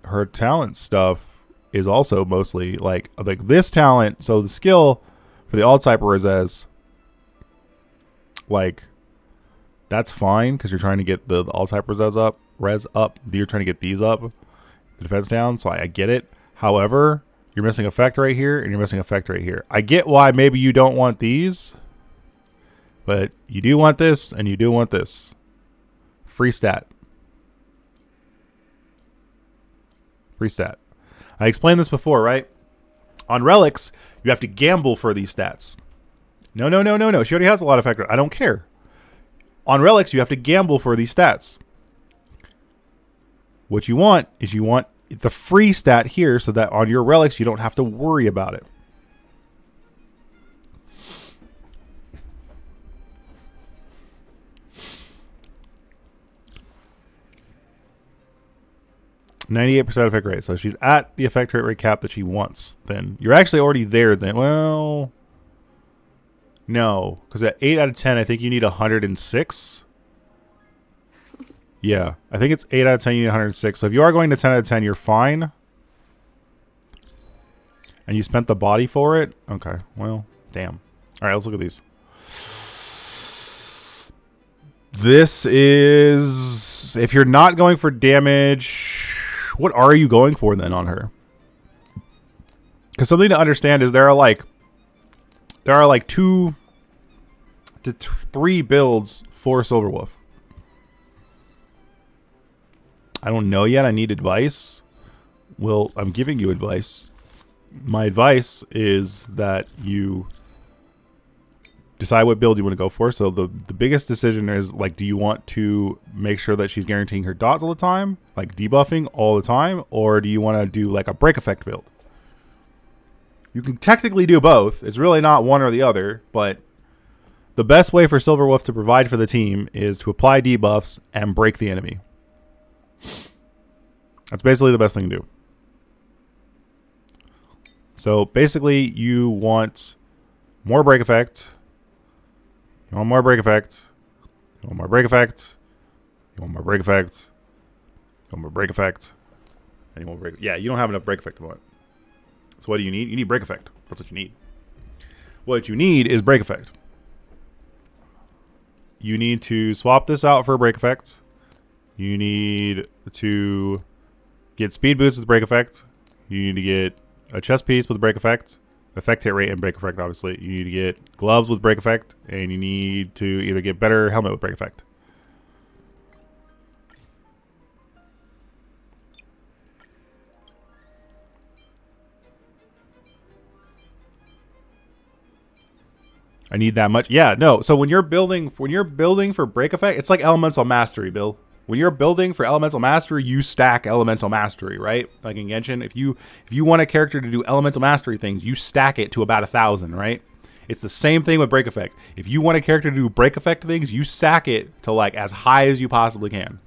Her talent stuff is also mostly like this talent. So the skill for the alt typer is as like... That's fine because you're trying to get the all-type res up. You're trying to get these up, the defense down, so I get it. However, you're missing effect right here, and you're missing effect right here. I get why maybe you don't want these, but you do want this, and you do want this. Free stat. Free stat. I explained this before, right? On relics, you have to gamble for these stats. No, no, no, no, no. She already has a lot of effect. I don't care. On relics, you have to gamble for these stats. What you want is you want the free stat here so that on your relics, you don't have to worry about it. %98 effect rate. So she's at the effect rate cap that she wants. Then you're actually already there then. Well... No, because at 8 out of 10, I think you need 106. Yeah, I think it's 8 out of 10, you need 106. So if you are going to 10 out of 10, you're fine. And you spent the body for it? Okay, well, damn. All right, let's look at these. This is... If you're not going for damage, what are you going for then on her? Because something to understand is there are like 2 to 3 builds for Silverwolf. I don't know yet. I need advice. Well, I'm giving you advice. My advice is that you decide what build you want to go for. So the biggest decision is, like, do you want to make sure that she's guaranteeing her dots all the time? Like debuffing all the time? Or do you want to do like a break effect build? You can technically do both. It's really not one or the other, but the best way for Silverwolf to provide for the team is to apply debuffs and break the enemy. That's basically the best thing to do. So basically you want more break effect. You want more break effect. You want more break effect. You want more break effect. You want more break effect. And you want break. Yeah, you don't have enough break effect at the moment. So what do you need? You need break effect. That's what you need. What you need is break effect. You need to swap this out for a break effect. You need to get speed boosts with break effect. You need to get a chest piece with break effect. Effect hit rate and break effect, obviously. You need to get gloves with break effect. And you need to either get better helmet with break effect. I need that much. Yeah, no. So when you're building for break effect, it's like elemental mastery, Bill. When you're building for elemental mastery, you stack elemental mastery, right? Like in Genshin, if you want a character to do elemental mastery things, you stack it to about 1,000, right? It's the same thing with break effect. If you want a character to do break effect things, you stack it to like as high as you possibly can.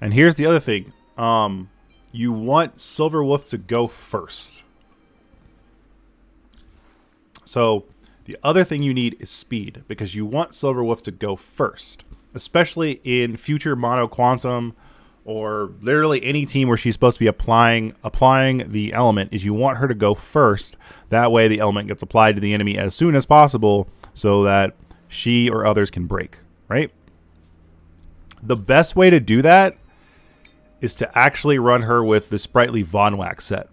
And here's the other thing. You want Silverwolf to go first. So the other thing you need is speed, because you want Silverwolf to go first, especially in future Mono Quantum or literally any team where she's supposed to be applying the element. Is you want her to go first. That way the element gets applied to the enemy as soon as possible so that she or others can break, right? The best way to do that is to actually run her with the sprightly Von Wax set.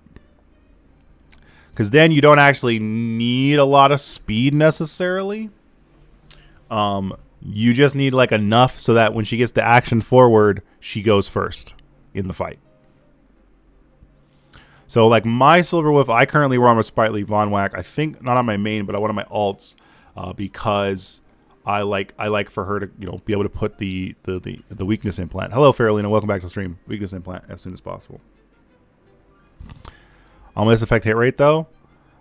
Because then you don't actually need a lot of speed necessarily. You just need like enough so that when she gets the action forward, she goes first in the fight. So like my Silverwolf, I currently run with sprightly Von Wax. I think not on my main, but on one of my alts, because I like for her to, you know, be able to put the weakness implant. Hello, Feralina. Welcome back to the stream. Weakness implant as soon as possible. On this effect hit rate, though,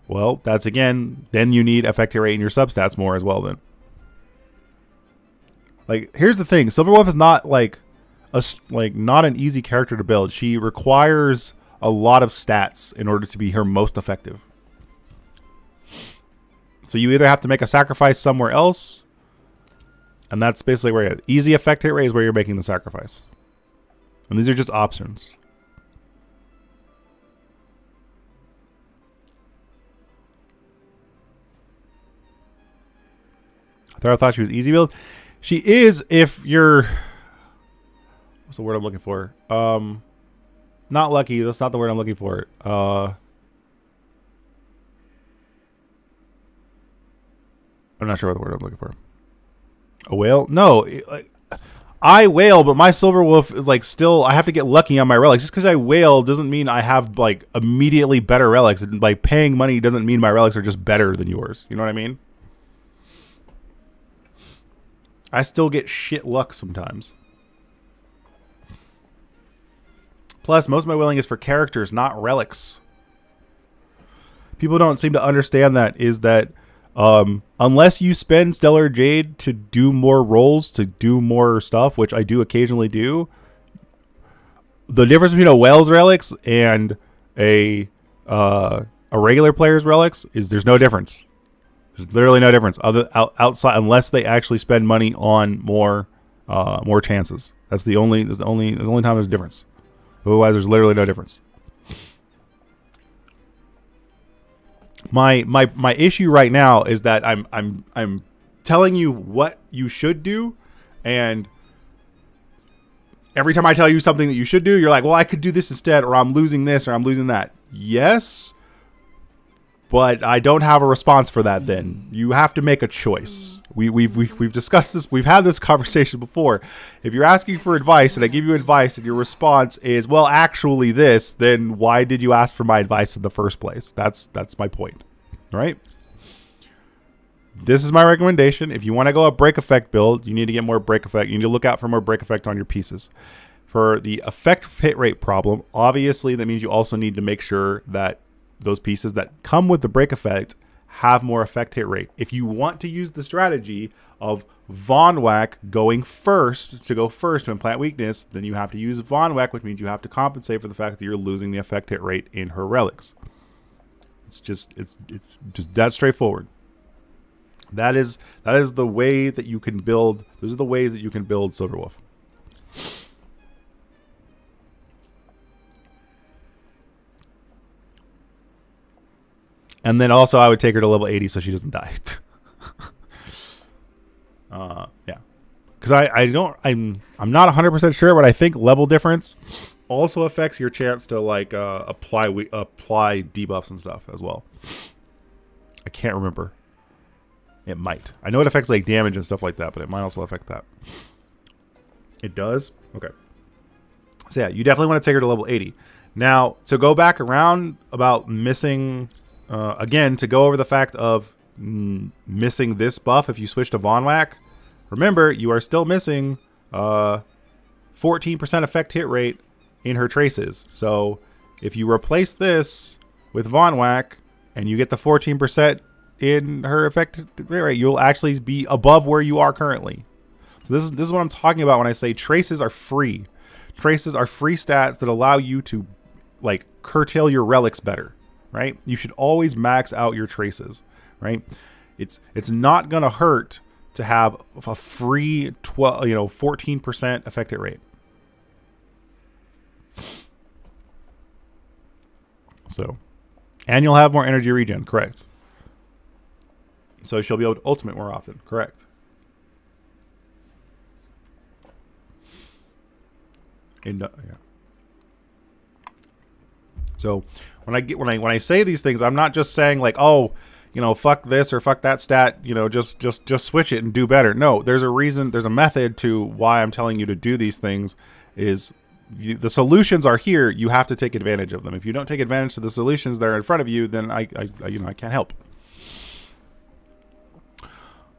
well, that's again, then you need effect hit rate in your substats more as well then. Like, here's the thing. Silverwolf is not like not an easy character to build. She requires a lot of stats in order to be her most effective. So you either have to make a sacrifice somewhere else, and that's basically where you're easy effect hit rate is where you're making the sacrifice. And these are just options. I thought she was easy build. She is if you're... What's the word I'm looking for? Not lucky. That's not the word I'm looking for. I'm not sure what the word I'm looking for. A whale? No, I wail, but my Silverwolf is like still. I have to get lucky on my relics. Just because I wail doesn't mean I have like immediately better relics. And like paying money doesn't mean my relics are just better than yours. You know what I mean? I still get shit luck sometimes. Plus, most of my wailing is for characters, not relics. People don't seem to understand that. Is that unless you spend Stellar Jade to do more rolls, to do more stuff, which I do occasionally do, the difference between a whale's relics and a regular player's relics is there's no difference. There's literally no difference outside unless they actually spend money on more chances. That's the only that's the only time there's a difference. Otherwise, there's literally no difference. My issue right now is that I'm telling you what you should do, and every time I tell you something that you should do, you're like, well, I could do this instead, or I'm losing this, or I'm losing that. Yes, but I don't have a response for that then. You have to make a choice. We've discussed this. We've had this conversation before. If you're asking for advice and I give you advice and your response is, well, actually this, then why did you ask for my advice in the first place? That's my point, right? This is my recommendation. If you want to go a break effect build, you need to get more break effect. You need to look out for more break effect on your pieces. For the effect hit rate problem, obviously that means you also need to make sure that those pieces that come with the break effect have more effect hit rate. If you want to use the strategy of Von Wax going first to implant weakness, then you have to use Von Wax, which means you have to compensate for the fact that you're losing the effect hit rate in her relics. It's just that straightforward. That is the way that you can build. Those are the ways that you can build Silverwolf. And then also I would take her to level 80 so she doesn't die. Yeah. Because I'm not 100% sure, but I think level difference also affects your chance to like apply debuffs and stuff as well. I can't remember. It might. I know it affects like damage and stuff like that, but it might also affect that. It does? Okay. So yeah, you definitely want to take her to level 80. Now, to go back around about missing... again, to go over the fact of missing this buff if you switch to Von Whack, remember, you are still missing 14% effect hit rate in her traces. So if you replace this with Von Whack and you get the 14% in her effect hit rate, you'll actually be above where you are currently. So this is what I'm talking about when I say traces are free. Traces are free stats that allow you to, like, curtail your relics better, right? You should always max out your traces, right? It's not gonna hurt to have a free 14% effective rate. So, and you'll have more energy regen, correct? So she'll be able to ultimate more often, correct? And yeah. So when I say these things, I'm not just saying like, oh, you know, fuck this or fuck that stat, you know, just switch it and do better. No, there's a reason, there's a method to why I'm telling you to do these things. Is the solutions are here. You have to take advantage of them. If you don't take advantage of the solutions that are in front of you, then I you know, I can't help.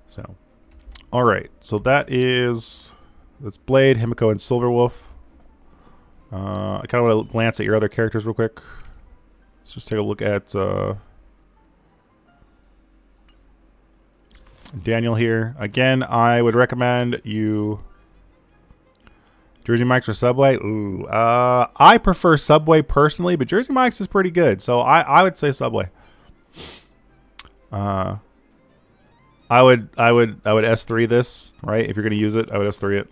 So, all right. So that's Blade, Himeko, and Silverwolf. I kind of want to glance at your other characters real quick. Let's just take a look at Daniel here. Again, I would recommend you Jersey Mike's or Subway. Ooh, I prefer Subway personally, but Jersey Mike's is pretty good, so I would say Subway. I would S3 this, right? If you're gonna use it, I would S3 it.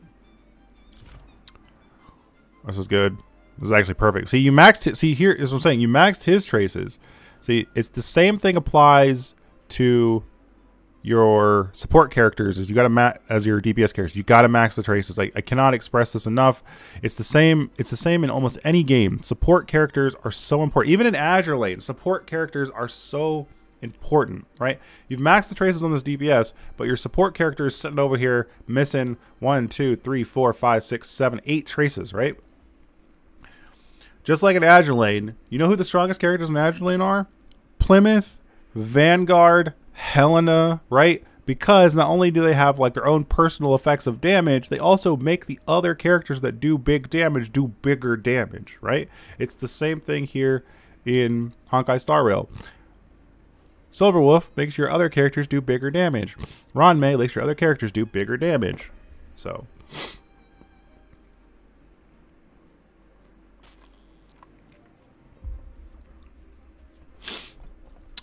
This is good. This is actually perfect. See, you maxed it. See, here is what I'm saying. You maxed his traces. See, it's the same thing applies to your support characters as you got to as your DPS characters. You got to max the traces. I cannot express this enough. It's the same. It's the same in almost any game. Support characters are so important. Even in Azure Lane, support characters are so important, right? You've maxed the traces on this DPS, but your support character is sitting over here missing 1, 2, 3, 4, 5, 6, 7, 8 traces, right? Just like in Azure Lane, you know who the strongest characters in Azure Lane are? Plymouth, Vanguard, Helena, right? Because not only do they have like their own personal effects of damage, they also make the other characters that do big damage do bigger damage, right? It's the same thing here in Honkai Star Rail. Silverwolf makes your other characters do bigger damage. Ruan Mei makes your other characters do bigger damage. So...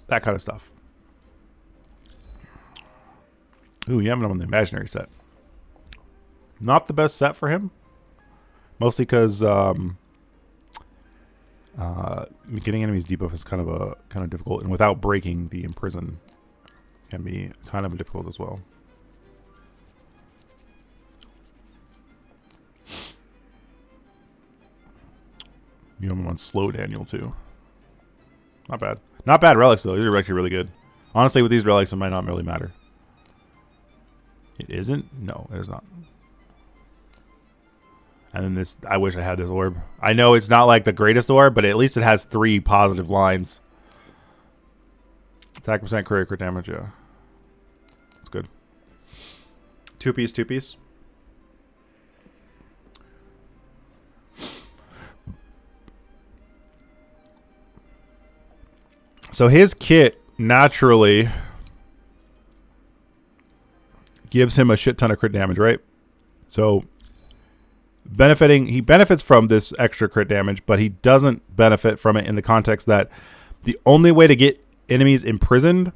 that kind of stuff. Ooh, you haven't on the imaginary set. Not the best set for him. Mostly because getting enemies debuff is kind of difficult, and without breaking the imprison can be kind of difficult as well. You know, I'm on slow Daniel too. Not bad. Not bad relics, though. These are actually really good. Honestly, with these relics, it might not really matter. It isn't? No, it is not. And then this... I wish I had this orb. I know it's not, like, the greatest orb, but at least it has 3 positive lines. Attack percent, crit damage, yeah. That's good. 2-piece, 2-piece. So his kit naturally gives him a shit ton of crit damage, right? So he benefits from this extra crit damage, but he doesn't benefit from it in the context that the only way to get enemies imprisoned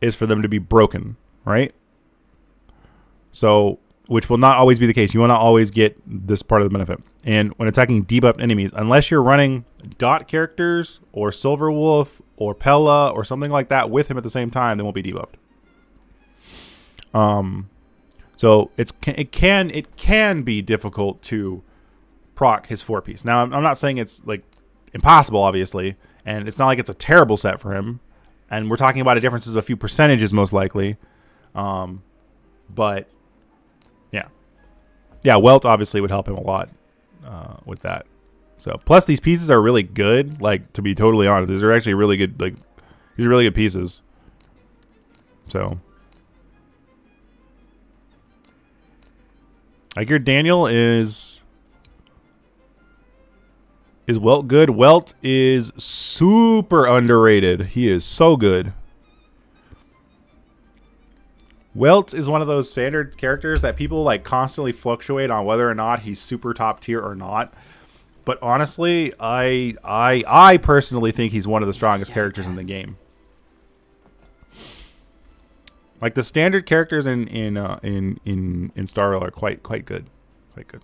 is for them to be broken, right? So, which will not always be the case. You will not always get this part of the benefit. And when attacking debuffed enemies, unless you're running dot characters or Silverwolf or Pella or something like that with him at the same time, they won't be debuffed. So it can be difficult to proc his 4-piece. Now I'm not saying it's like impossible, obviously, and it's not like it's a terrible set for him. And we're talking about a difference of a few percentages most likely, but yeah, yeah, Welt obviously would help him a lot with that. So plus these pieces are really good. Like, to be totally honest, these are actually really good. Like, these are really good pieces. So like your Daniel is Welt good? Welt is super underrated. He is so good. Welt is one of those standard characters that people like constantly fluctuate on whether or not he's super top tier or not. But honestly, I personally think he's one of the strongest characters in the game. Like the standard characters in Star Rail are quite good, The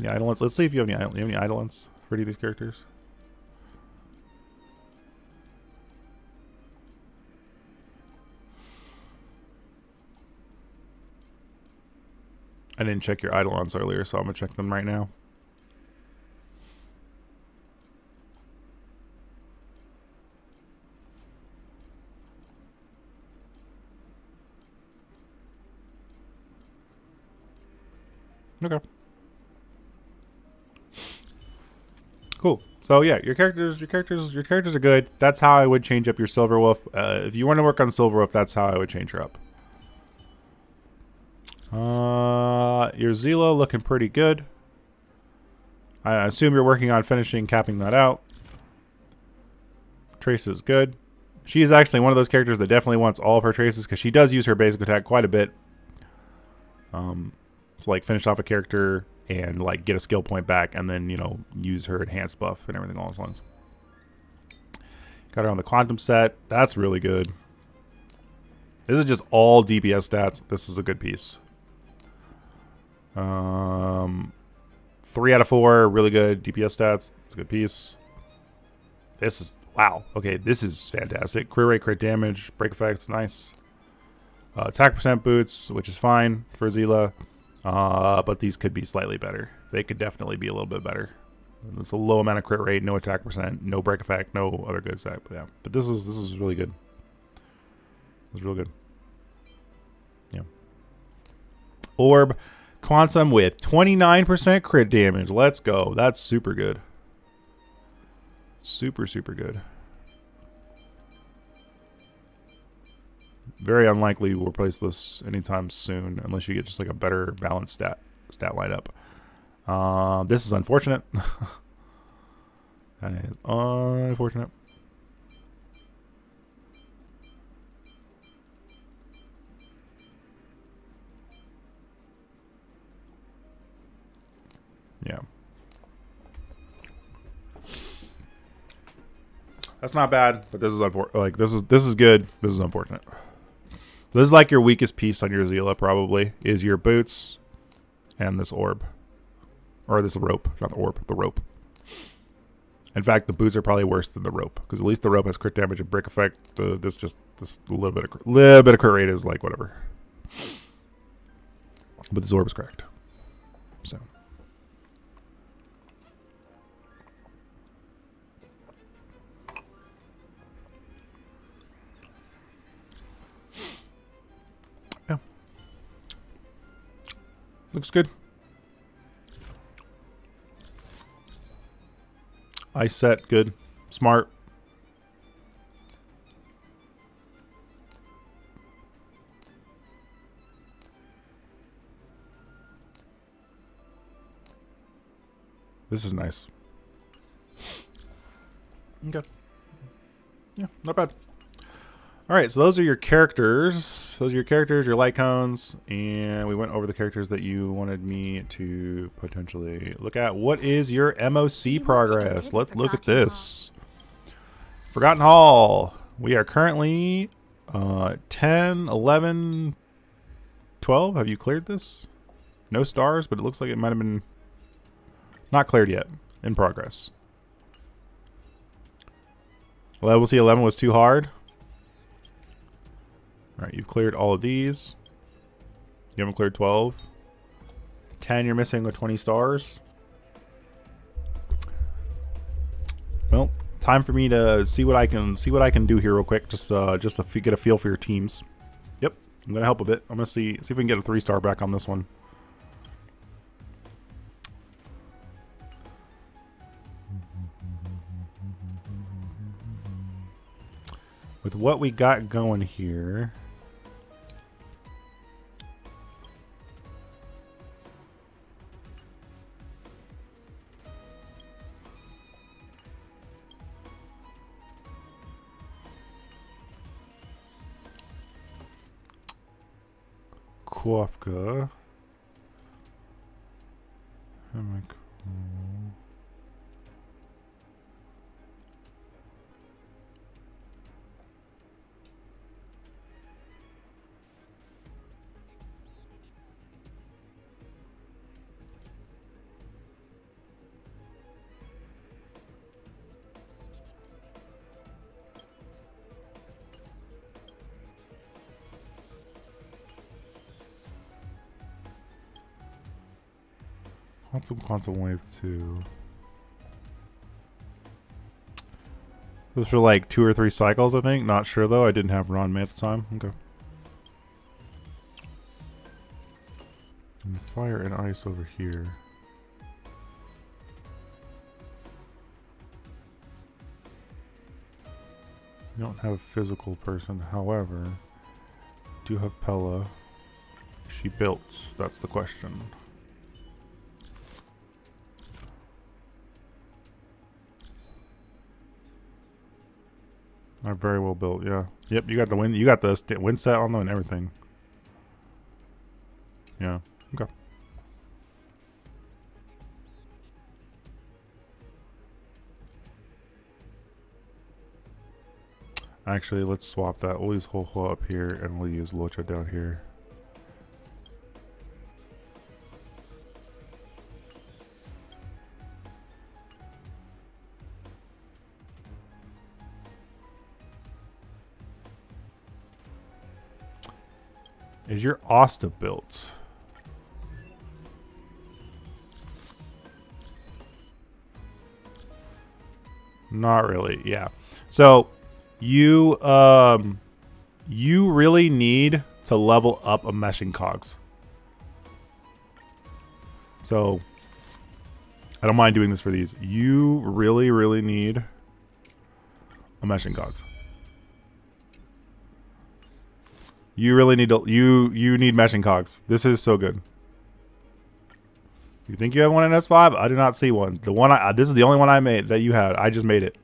idolons. Let's see if you have any idolons for any of these characters. I didn't check your Eidolons earlier, so I'm going to check them right now. Okay. Cool. So yeah, your characters are good. That's how I would change up your Silverwolf. If you want to work on Silverwolf, that's how I would change her up. Your Zila looking pretty good. I assume you're working on finishing, capping that out. Trace is good. She is actually one of those characters that definitely wants all of her traces because she does use her basic attack quite a bit. To like finish off a character and like get a skill point back and then, you know, use her enhanced buff and everything all those ones. Got her on the quantum set. That's really good. This is just all DPS stats. This is a good piece. 3 out of 4 really good DPS stats. It's a good piece. This is wow. Okay, this is fantastic. Crit rate, crit damage, break effects, nice. Attack percent boots, which is fine for Zila, but these could be slightly better. They could definitely be a little bit better. It's a low amount of crit rate, no attack percent, no break effect, no other good stat. But yeah, but this is really good. It's real good. Yeah. Orb. Quantum with 29% crit damage. Let's go. That's super good. Super, super good. Very unlikely we'll replace this anytime soon unless you get just like a better balanced stat lineup. This is unfortunate. That is unfortunate. Yeah. That's not bad, but this is unfortunate. Like this is good. This is unfortunate. This is like your weakest piece on your Zila probably is your boots and this orb. Or this rope, not the orb, the rope. In fact, the boots are probably worse than the rope because at least the rope has crit damage and brick effect. This little bit of crit rate is like whatever. But this orb is cracked. So looks good. Ice set, good. Smart. This is nice. Okay. Yeah, not bad. Alright, so those are your characters. Those are your characters, your light cones, and we went over the characters that you wanted me to potentially look at. What is your MOC progress? Let's look at this. Forgotten Hall. We are currently 10, 11, 12. Have you cleared this? No stars, but it looks like it might have been not cleared yet. In progress. Level C 11 was too hard. Alright, you've cleared all of these. You haven't cleared 12. 10, you're missing with 20 stars. Well, time for me to see what I can do here real quick. Just to get a feel for your teams. Yep, I'm gonna help a bit. I'm gonna see if we can get a 3-star back on this one. with what we got going here, Kafka. Quantum Wave 2. Those were like 2 or 3 cycles, I think. Not sure though. I didn't have Ruan Mei at the time. Okay. And fire and ice over here. We don't have a physical person, however. Do have Pella. Is she built? That's the question. Are very well built, yeah. Yep, you got the wind. You got the wind set on them and everything. Yeah. Okay. Actually, let's swap that. We'll use Hohua up here, and we'll use Luocha down here. Is your Asta built? Not really, yeah. So you you really need to level up a Mashing Cogs. So I don't mind doing this for these. You really, really need a Mashing Cogs. You really need to, you need Mashing Cogs. This is so good. You think you have one in S5? I do not see one. The one this is the only one I made that you had. I just made it.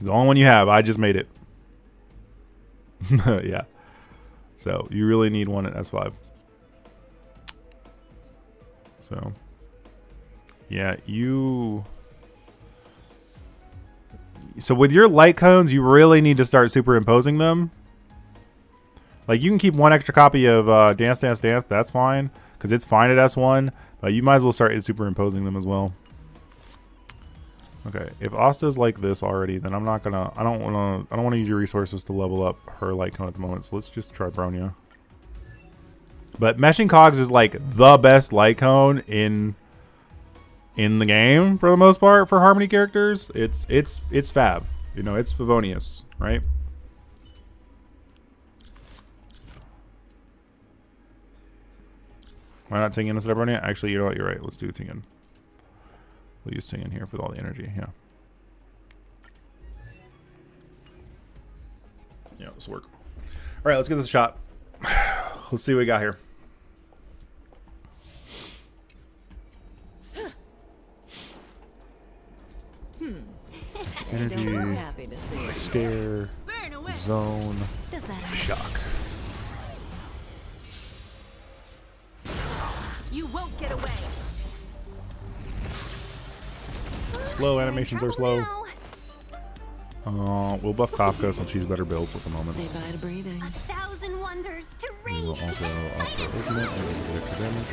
The only one you have. I just made it. Yeah. So you really need one in S5. So yeah, you. So with your light cones, you really need to start superimposing them. Like, you can keep one extra copy of Dance Dance Dance, that's fine, because it's fine at S1, but you might as well start superimposing them as well. Okay, if Asta's like this already, then I'm not gonna, I don't wanna use your resources to level up her light cone at the moment, so let's just try Bronya. But Meshing Cogs is like the best light cone in the game, for the most part, for Harmony characters. It's fab. You know, it's Favonius, right? Why not Tingin instead of Bronya? Actually, you know what? You're right. Let's do Tingin. We'll use Tingin here for all the energy. Yeah. Yeah, this will work. All right, let's give this a shot. Let's see what we got here. Energy, stare, zone, shock. You won't get away. Slow animations are slow. We'll buff Kafka since she's better built at the moment. Say bye to breathing. 1,000 wonders to rain. We'll also offer ultimate and extra damage.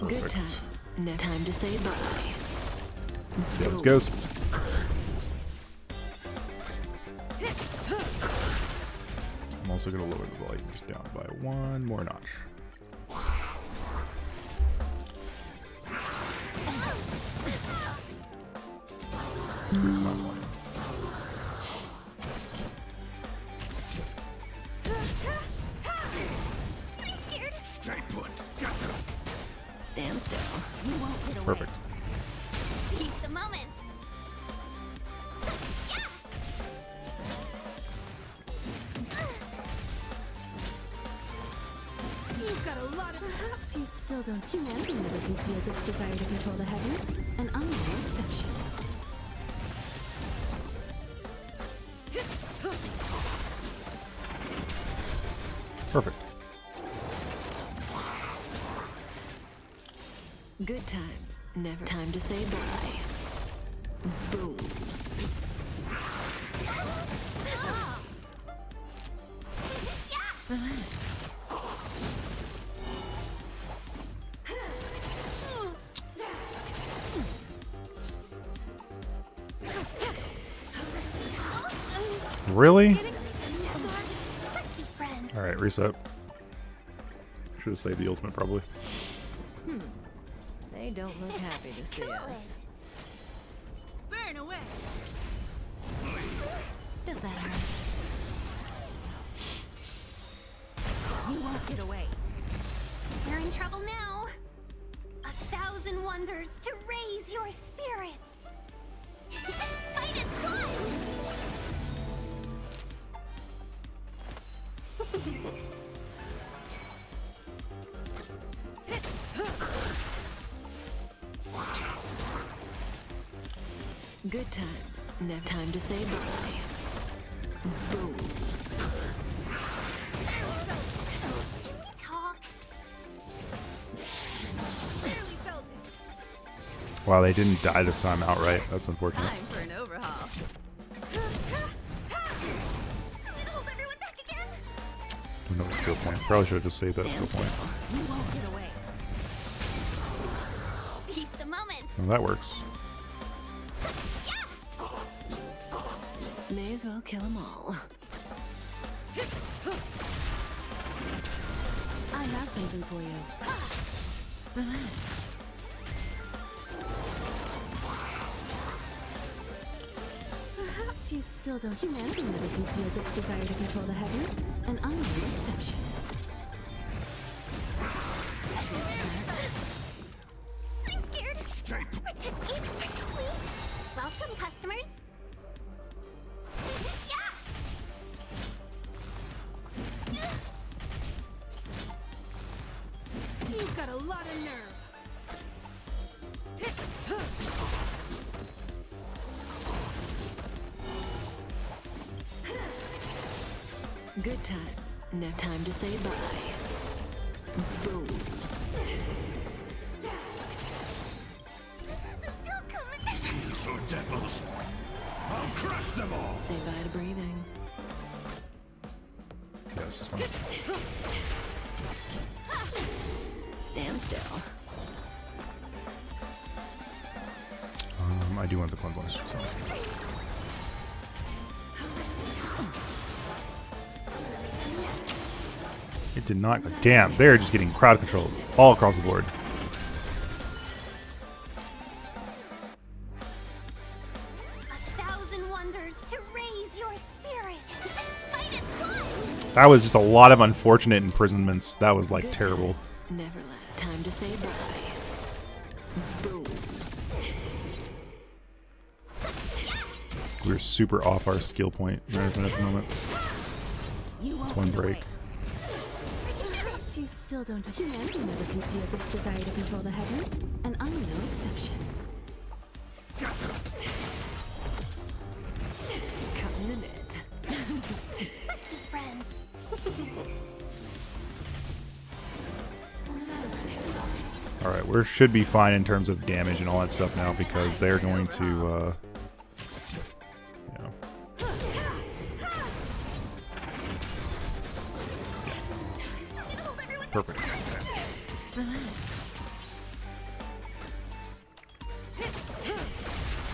Perfect. Good times. No time to say bye. Let's see how this goes. I'm also gonna lower the volume just down by 1 more notch. Stand still. You won't get away. Perfect. Seize the moment. a lot of... Perhaps you still don't... Humanity never conceals its desire to control the heavens. An unreal exception. Perfect. Good times. Never time to say bye. Boom. Relax. Really? All right, reset. Should have saved the ultimate probably. They don't look happy to see us. Burn away. Does that hurt? You won't get away. You're in trouble now. 1,000 wonders to raise your spirits. Fight is fun. Good times. Never time to say bye. Boom. Wow, they didn't die this time outright. That's unfortunate. Time for an overhaul. No skill point. Probably should have just saved that skill point. You won't get away. Keep the moment. Well, that works. May as well kill them all. I have something for you. Relax. You still don't. Humanity never conceals its desire to control the heavens. An unreal exception. I'm scared. Protect me, protect me. Welcome, customers. You've got a lot of nerve. Good times. No time to say bye. Boom. Don't come in. You two devils! I'll crush them all! Say bye to breathing. Yeah, this is fun. Stand still. I do want the cleanse lines. It did not. Damn, they're just getting crowd controlled all across the board. That was just a lot of unfortunate imprisonments. That was like terrible. Never let time to say bye. We're super off our skill point management at the moment. It's one break. You still don't. Humanity never conceals its desire to control the heavens. An unreal exception. Come in it. Lucky friends. Alright, we should be fine in terms of damage and all that stuff now because they're going to, perfect. Relax.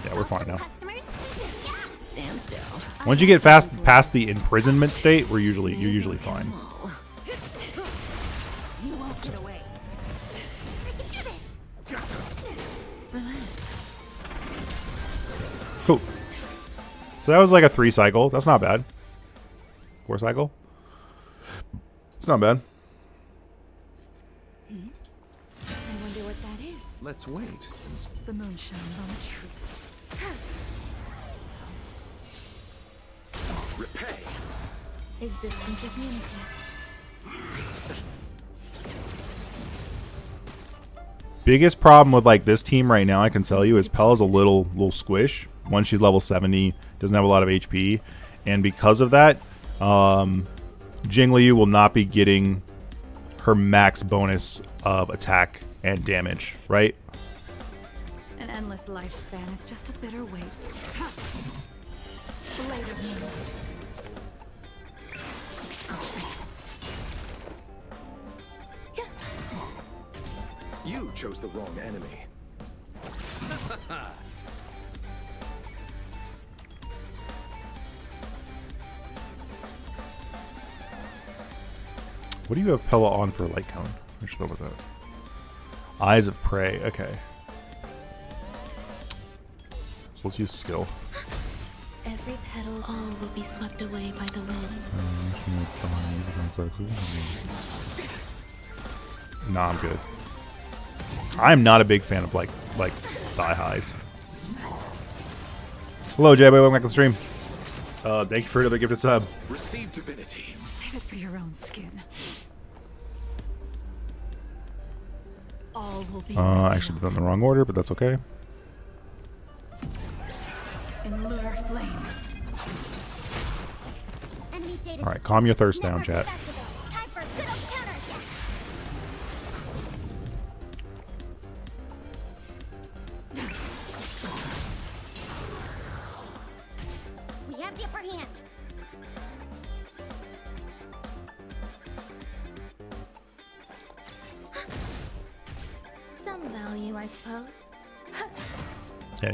Yeah, we're fine now. Once you get past the imprisonment state, you're usually fine. You won't get away. I can do this. Relax. Cool. So that was like a 3 cycle. That's not bad. 4 cycle. It's not bad. Let's wait. The moon shines on the tree. Repay. Existence is meaningful. biggest problem with like this team right now, I can tell you, is Pella's a little squish. Once she's level 70, doesn't have a lot of HP, and because of that, Jing Liu will not be getting her max bonus of attack and damage, right? An endless lifespan is just a bitter wait. You chose the wrong enemy. What do you have Pella on for a light cone? Let's go with that. Eyes of Prey, okay. So let's use skill. Every petal, all will be swept away by the wind. Nah, I'm good. I'm not a big fan of like thigh highs. Hello, Jay, welcome back to the stream. Thank you for another gifted sub. Receive divinity. Save it for your own skin. All will be actually done in the wrong order, but that's okay. All right, calm your thirst down, chat.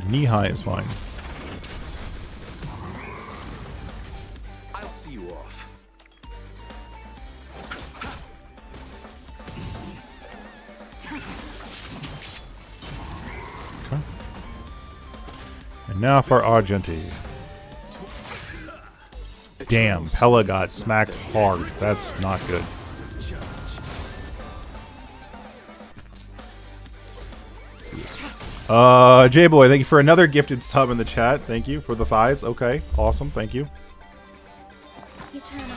Knee-high is fine. I'll see you off. Okay. And now for Argenti. Damn, Pella got smacked hard. That's not good. J-Boy, thank you for another gifted sub in the chat. Thank you for the thighs. Okay, awesome. Thank you. Eternal.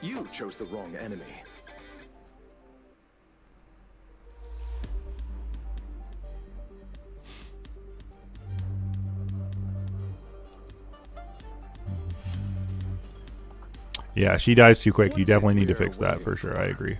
You chose the wrong enemy. Yeah, she dies too quick. You definitely need to fix that for sure. I agree.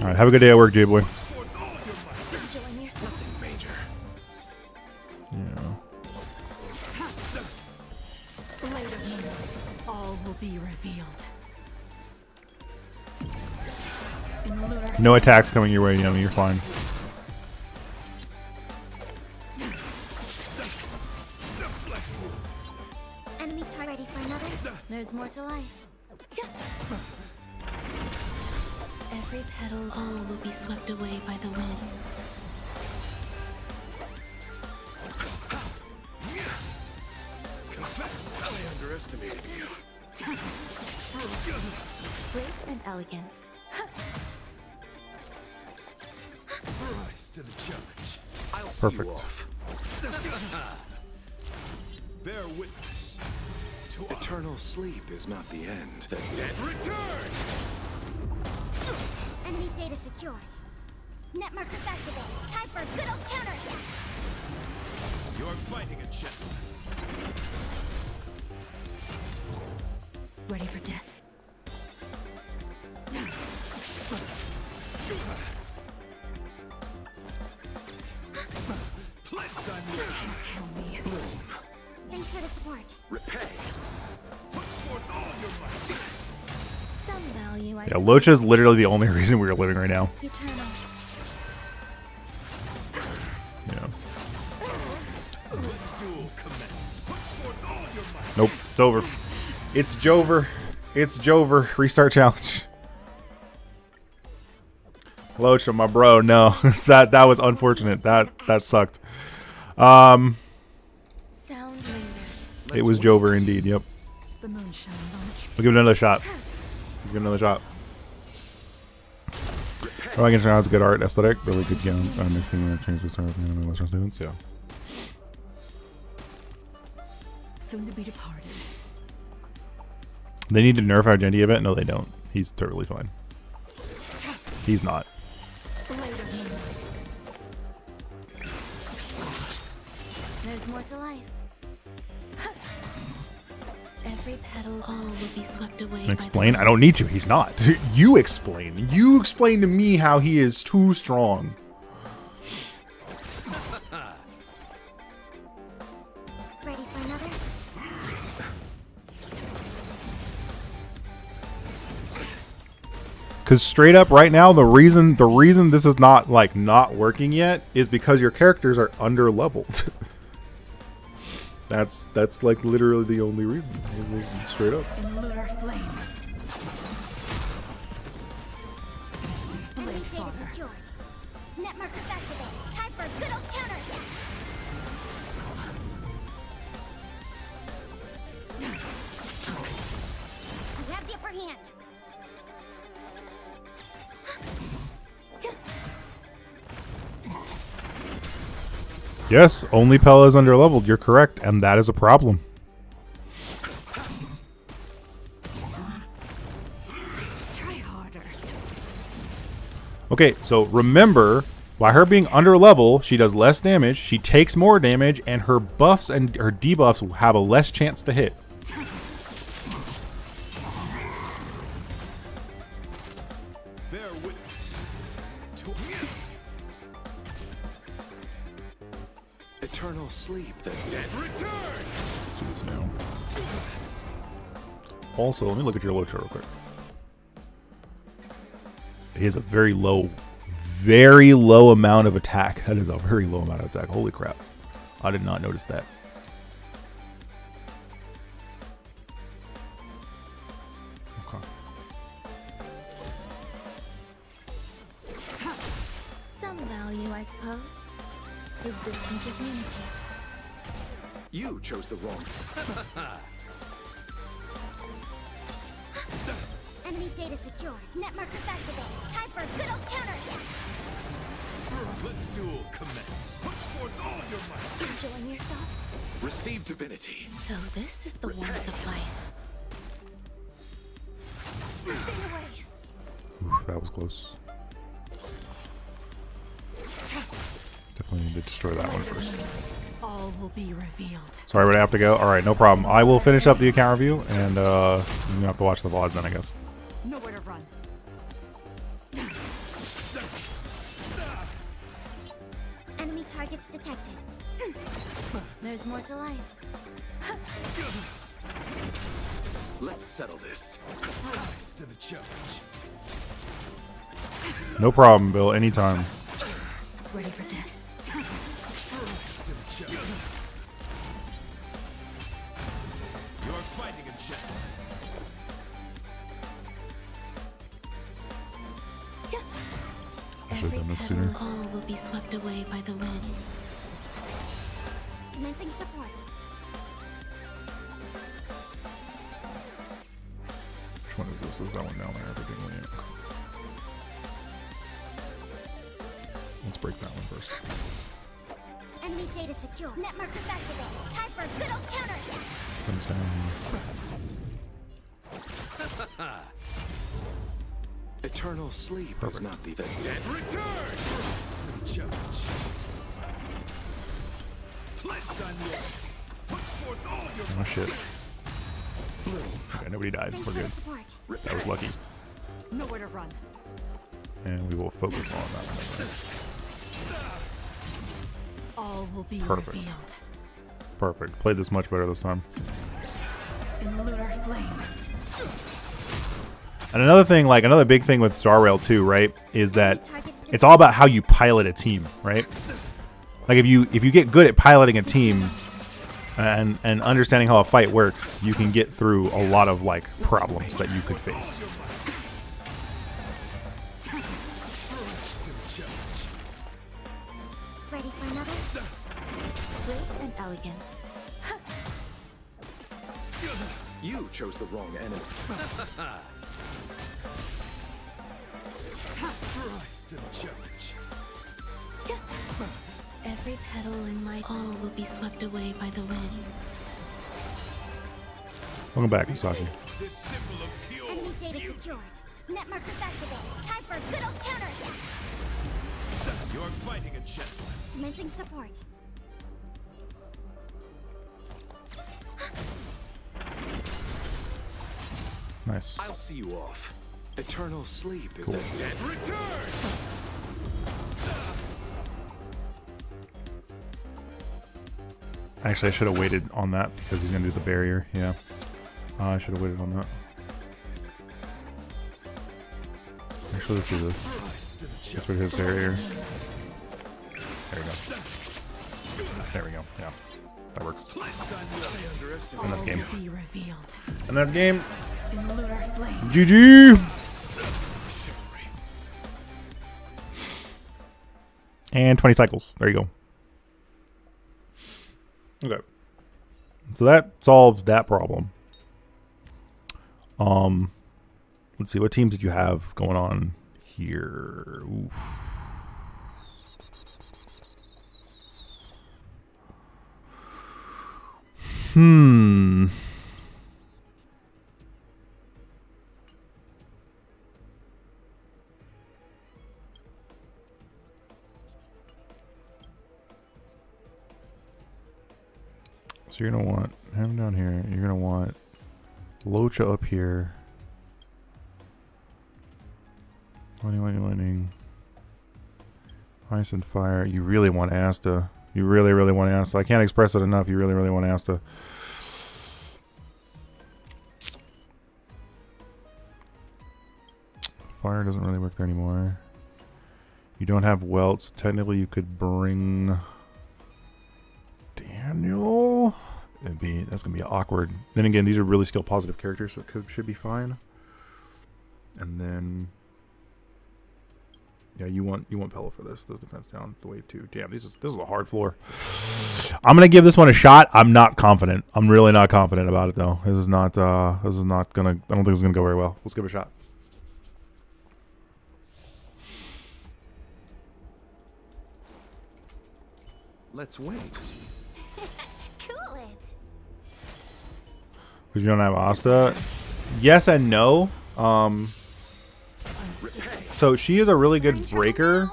Alright, have a good day at work, J-Boy. Yeah. All will be revealed. No attacks coming your way, Yummy, you're fine. Luocha is literally the only reason we're living right now. Eternal. Yeah. Nope, it's over. It's Jover. It's Jover. Restart challenge. Luocha, my bro. No, that was unfortunate. That sucked. It was Jover indeed. Yep. We'll give it another shot. We'll give it another shot. I like Genshin has good art and aesthetic, really good game. I'm mixing the changes to anime Western students, yeah. Soon to be departed. They need to nerf Argenti a bit? No, they don't. He's totally fine. He's not. There's more to life. Every petal, all will be swept away. Explain? I don't need to. He's not. You explain. You explain to me how he is too strong. Ready for another? Cause straight up right now, the reason this is not like not working yet is because your characters are under leveled. That's like literally the only reason. Straight up. We have the upper hand. Yes, only Pella is underleveled. You're correct, and that is a problem. Try harder. Okay, so remember, by her being underlevel, she does less damage, she takes more damage, and her buffs and her debuffs have a less chance to hit. Sleep. The dead return. Let's do this now. Also, let me look at your Luocha real quick. He has a very low amount of attack. That is a very low amount of attack. Holy crap! I did not notice that. Okay. Some value, I suppose. Existence is meaningful. You chose the wrong. Enemy data secure. Netmark activated. Time for good old counter. Let duel commence. Put forth all your might. Enjoying yourself. Receive divinity. So this is the warmth of life. Oof, that was close. Definitely need to destroy that one first. All will be revealed. Sorry, but I have to go. All right, no problem. I will finish up the account review, and you have to watch the VOD then, I guess. Nowhere to run. Enemy targets detected. There's more to life. Let's settle this. Rise to the challenge. No problem, Bill. Anytime. Ready for death. All will be swept away by the wind. Commencing support. Which one is this? Is that one down there? Everything in it. Let's break that one first. Enemy data secure. Netmark activated. Time for good old counter. Comes down. Eternal sleep is not the dead return. Oh shit. Okay, nobody died. We're good. That was lucky. Nowhere to run. And we will focus on that one. All will be perfect. Revealed. Perfect. Played this much better this time. In lunar flame. And another thing, like another big thing with Star Rail too, right, is that it's all about how you pilot a team, right? Like if you get good at piloting a team and understanding how a fight works, you can get through a lot of like problems that you could face. Ready for another? Grace and elegance. You chose the wrong enemy. I still challenge. Every petal in my all will be swept away by the wind. Welcome back, Sasha. This symbol of pure data secured. Netmark activated. Time for a good old counter attack. You're fighting a jet. Commencing support. Nice. I'll see you off. Eternal sleep is cool. The dead return. Actually, I should have waited on that because he's going to do the barrier. Yeah. I should have waited on that. Actually, let's do this. Let's put his barrier. There we go. There we go. Yeah. That works. And that's game. And that's game. GG! And 20 cycles. There you go. Okay. So that solves that problem. Let's see. What teams did you have going on here? Oof. Hmm. So you're gonna want him down here. You're gonna want Luocha up here. Lightning. Ice and fire. You really want Asta. You really, really want Asta. I can't express it enough. You really, really want Asta. Fire doesn't really work there anymore. You don't have Welt, so technically you could bring Daniel. It'd be, that's gonna be awkward. Then again, these are really skill positive characters, so it should be fine. And then yeah, you want Pella for this. Those defense down the wave two. Damn, this is a hard floor. I'm gonna give this one a shot. I'm not confident. I'm really not confident about it though. This is not gonna. I don't think it's gonna go very well. Let's give it a shot. Let's wait. Cool it. Because you don't have Asta. Yes and no. So she is a really good breaker,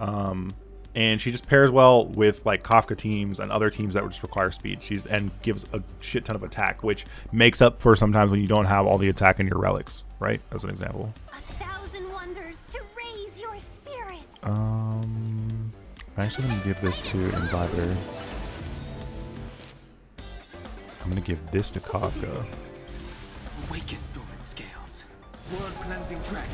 and she just pairs well with like Kafka teams and other teams that would just require speed. And gives a shit ton of attack, which makes up for sometimes when you don't have all the attack in your relics, right? As an example. A thousand wonders to raise your spirit. I'm actually gonna give this to Invitor. I'm gonna give this to Kafka. Awaken dormant scales. World cleansing dragon.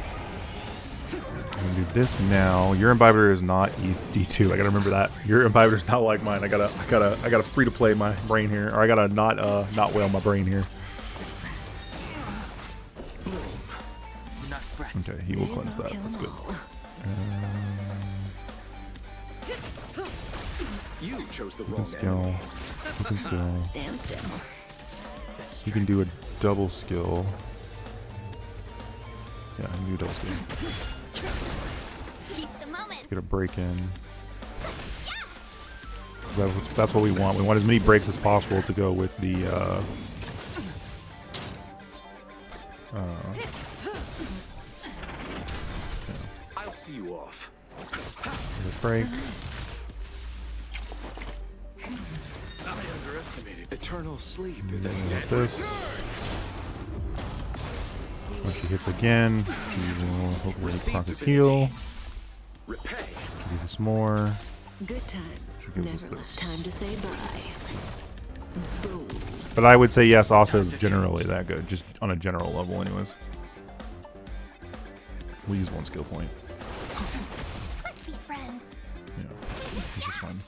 I'm gonna do this now. Your imbibitor is not D2. I gotta remember that. Your imbibitor is not like mine. I gotta free to play my brain here, or I gotta not wail my brain here. Okay, he will cleanse that. That's good. You chose the wrong skill. You can skill. Stand still. You can do a double skill. Yeah, I knew that was good. Let's get a break in. That's what we want. We want as many breaks as possible to go with the I'll see you off. Get a break. I underestimated eternal sleep. When she hits again, she will hopefully proc his heal. Give us more. Good times. She gives us this. Time to say bye. But I would say yes, Asta is generally that good, just on a general level anyways. We'll use one skill point. Let's be friends. Yeah, this is fun.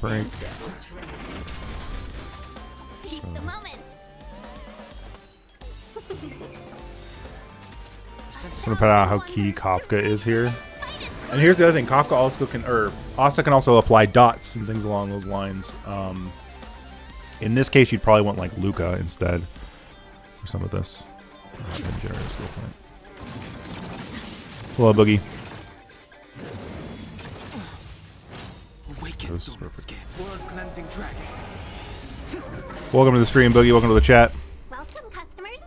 Break. Keep the moment. I'm gonna put out how key Kafka is here. And here's the other thing: Kafka also can, Asta can also apply dots and things along those lines. In this case, you'd probably want like Luca instead for some of this. Hello, Boogie. This is perfect. Welcome to the stream, Boogie. Welcome to the chat. Welcome, customers.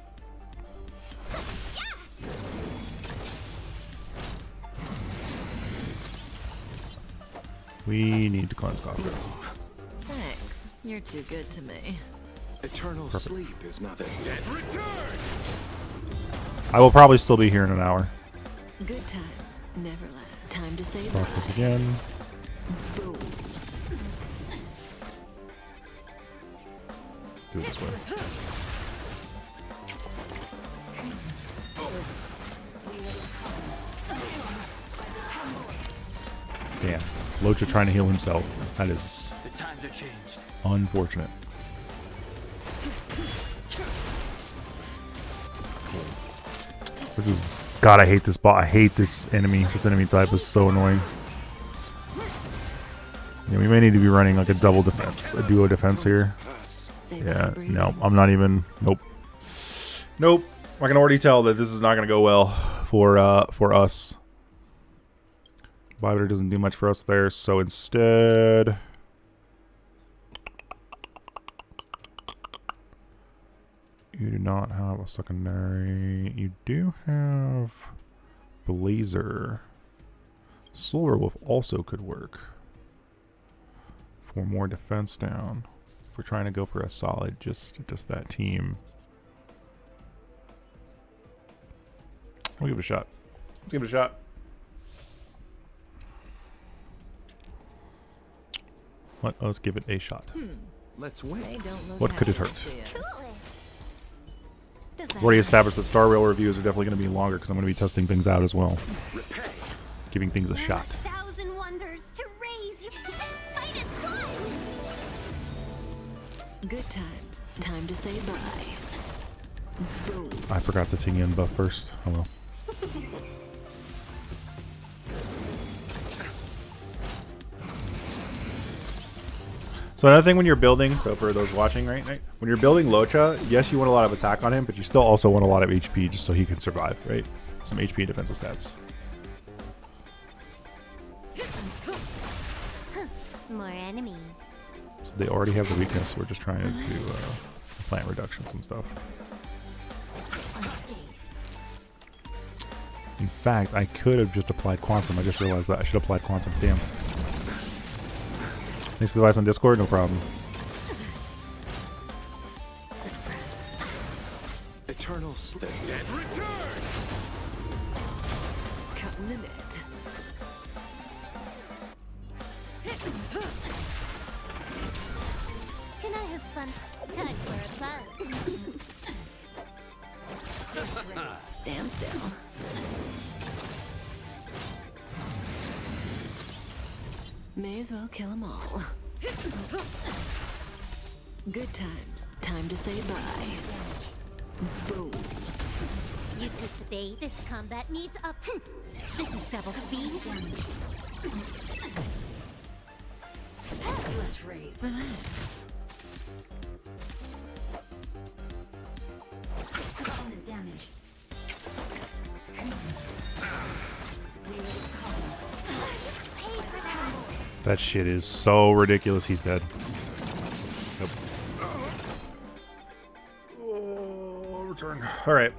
We need to cleanse Kafka. Thanks. You're too good to me. Eternal sleep is not a dead return. I will probably still be here in an hour. Good times never last. Time to save this again. Boom. Do it this way. Damn. Luocha trying to heal himself. That is unfortunate. This is... God, I hate this bot. I hate this enemy. This enemy type is so annoying. Yeah, we may need to be running like a double defense, a duo defense here. Yeah, no, I'm not even. Nope. Nope. I can already tell that this is not going to go well for us. Bobiter doesn't do much for us there, so instead... You do not have a secondary. You do have Blazer. Silverwolf also could work for more defense down. If we're trying to go for a solid, just that team. We'll give it a shot. Let's give it a shot. Let us give it a shot. Let's win. What could it hurt? We've already established that Star Rail reviews are definitely going to be longer because I'm going to be testing things out as well. Giving things a shot. Good times. Time to say bye. Boom. I forgot to Tingyun buff first. Oh well. So another thing when you're building, so for those watching right, when you're building Luocha, yes, you want a lot of attack on him, but you still also want a lot of HP just so he can survive, right? Some HP and defensive stats. More enemies. So they already have the weakness, so we're just trying to do plant reductions and stuff. In fact, I could have just applied Quantum. I just realized that I should apply Quantum. Damn. Thanks for the advice on Discord, no problem. Eternal slip and return. Can I have fun? Time for a plan. Stand still. May as well kill them all. Good times. Time to say bye. Boom. You took the bait. This combat needs up. This is double speed. Relax. Solid damage. That shit is so ridiculous. He's dead. Yep. Oh, return. All right.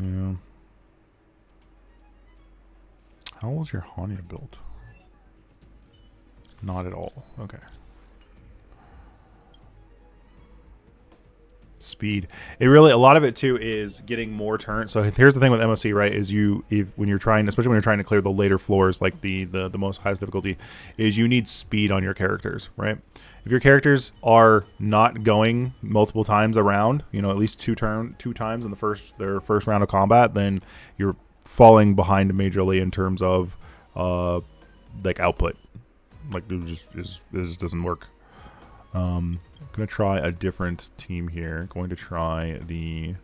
Yeah. How was your Hanya built? Not at all. Okay. Speed. It really, a lot of it too is getting more turns. So here's the thing with MOC, right? Is when you're trying, especially when you're trying to clear the later floors, like the most highest difficulty, is you need speed on your characters, right? If your characters are not going multiple times around, you know, at least two times in the their first round of combat, then you're falling behind majorly in terms of like output. Like it just doesn't work. I'm gonna try a different team here. Going to try the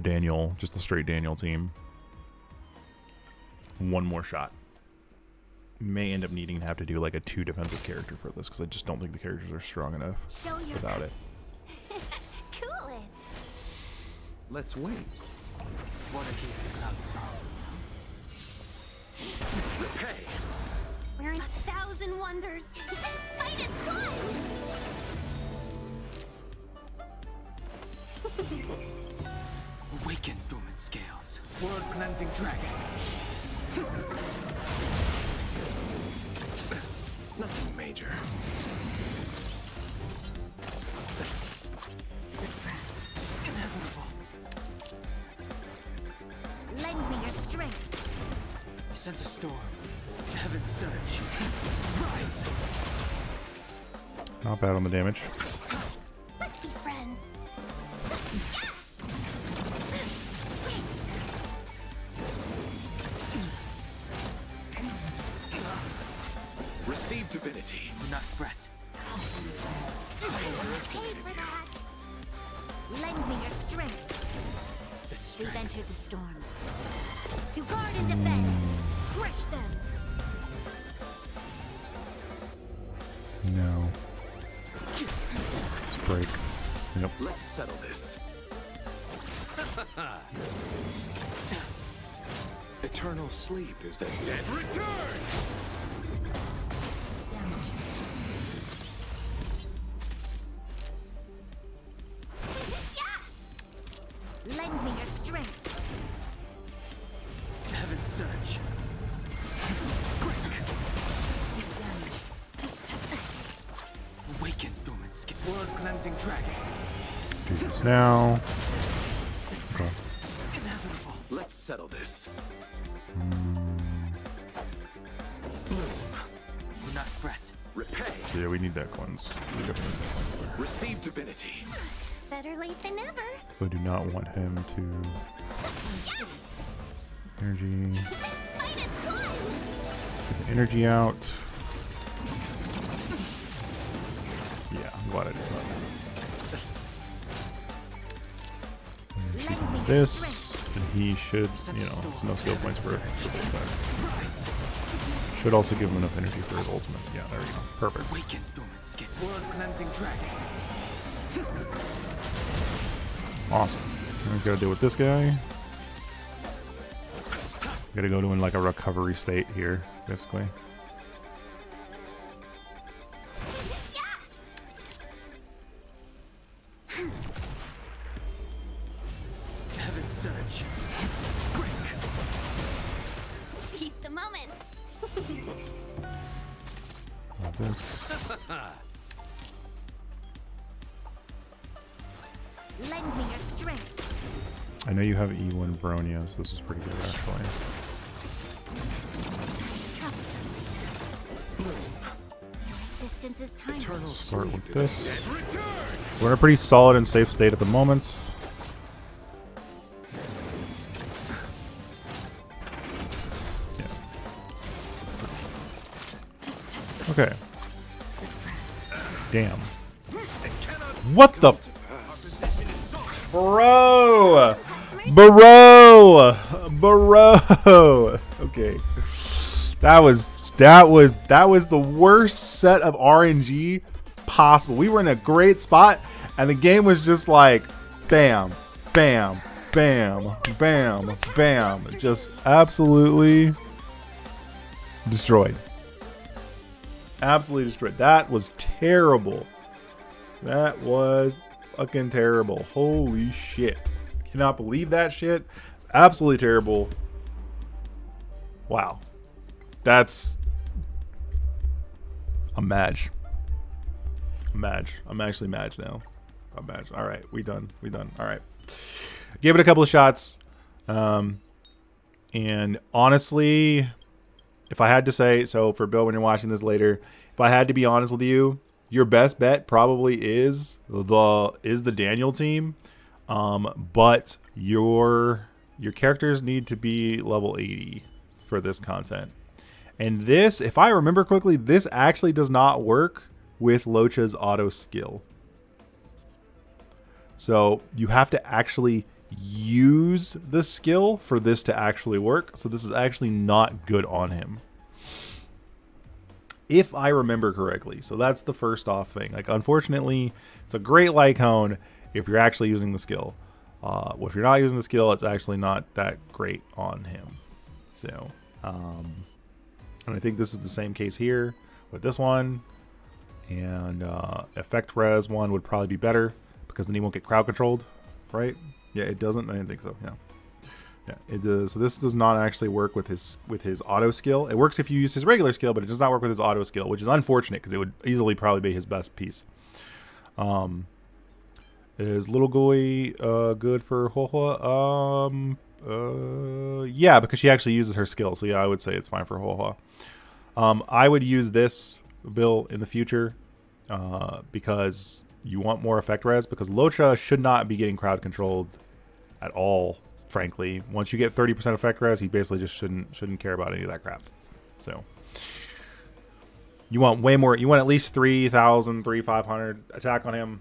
Daniel, just the straight Daniel team. One more shot. May end up needing to have to do like a 2 defensive character for this because I just don't think the characters are strong enough without it. Cool it. Let's wait. We're in a thousand wonders. Fight is fun. Awaken, dormant scales. World cleansing dragon. Nothing major. Inevitable. Lend me your strength. You sense a storm. Heaven surge. Rise. Not bad on the damage. Let's be friends. Divinity, not threat. Lend me your strength. We've entered the storm. To guard and defend, crush them. No. Let's break. Yep. Let's settle this. Eternal sleep is the dead return. Lend me your strength. Heaven surge. Break. Awaken, dormant skin. World cleansing dragon. Do this now. Okay. Inevitable. Let's settle this. Bloom. Do not fret. Repay. Yeah, we need that cleanse. Receive divinity. Better late than never. So I do not want him to energy. Get the energy out. Yeah, I'm glad I did that. And this, and he should, you know, it's no skill points for it. Should also give him enough energy for his ultimate. Yeah, there we go. Perfect. Awaken, dormant skin. World cleansing dragon. Awesome. We gotta deal with this guy. Gotta go to in like a recovery state here, basically. Heaven surge. Break. He's the moment. Like this. Lend me your strength. I know you have E1 Bronya, so this is pretty good actually. Your assistance is timeless. Start with this. We're in a pretty solid and safe state at the moment. Yeah. Okay. Damn. What the? Bro. Okay. That was the worst set of RNG possible. We were in a great spot and the game was just like bam, bam, bam, bam, bam. Just absolutely destroyed. Absolutely destroyed. That was terrible. That was fucking terrible. Holy shit. Cannot believe that shit. Absolutely terrible. Wow. That's I'm mad. I'm mad. I'm actually mad now. I'm mad. All right. We done. We done. All right. Gave it a couple of shots. And honestly, if I had to say, so for Bill, when you're watching this later, if I had to be honest with you, your best bet probably is the Daniel team. But your characters need to be level 80 for this content. And this, if I remember quickly, this actually does not work with Luocha's auto skill. So you have to actually use the skill for this to actually work. So this is actually not good on him, if I remember correctly. So that's the first off thing. Like, unfortunately, it's a great Lycone if you're actually using the skill. Well, if you're not using the skill, it's actually not that great on him. So, and I think this is the same case here with this one. And effect res one would probably be better because then he won't get crowd controlled, right? Yeah, it doesn't. I didn't think so. Yeah, yeah, it does. So this does not actually work with his auto skill. It works if you use his regular skill, but it does not work with his auto skill, which is unfortunate because it would easily probably be his best piece. Is Little Goi good for Hohua? Yeah, because she actually uses her skill. So yeah, I would say it's fine for Hohua. I would use this Bill in the future because you want more effect res, because Luocha should not be getting crowd controlled at all, frankly. Once you get 30% effect res, he basically just shouldn't care about any of that crap. So you want way more. You want at least 3,000, 3,500 attack on him,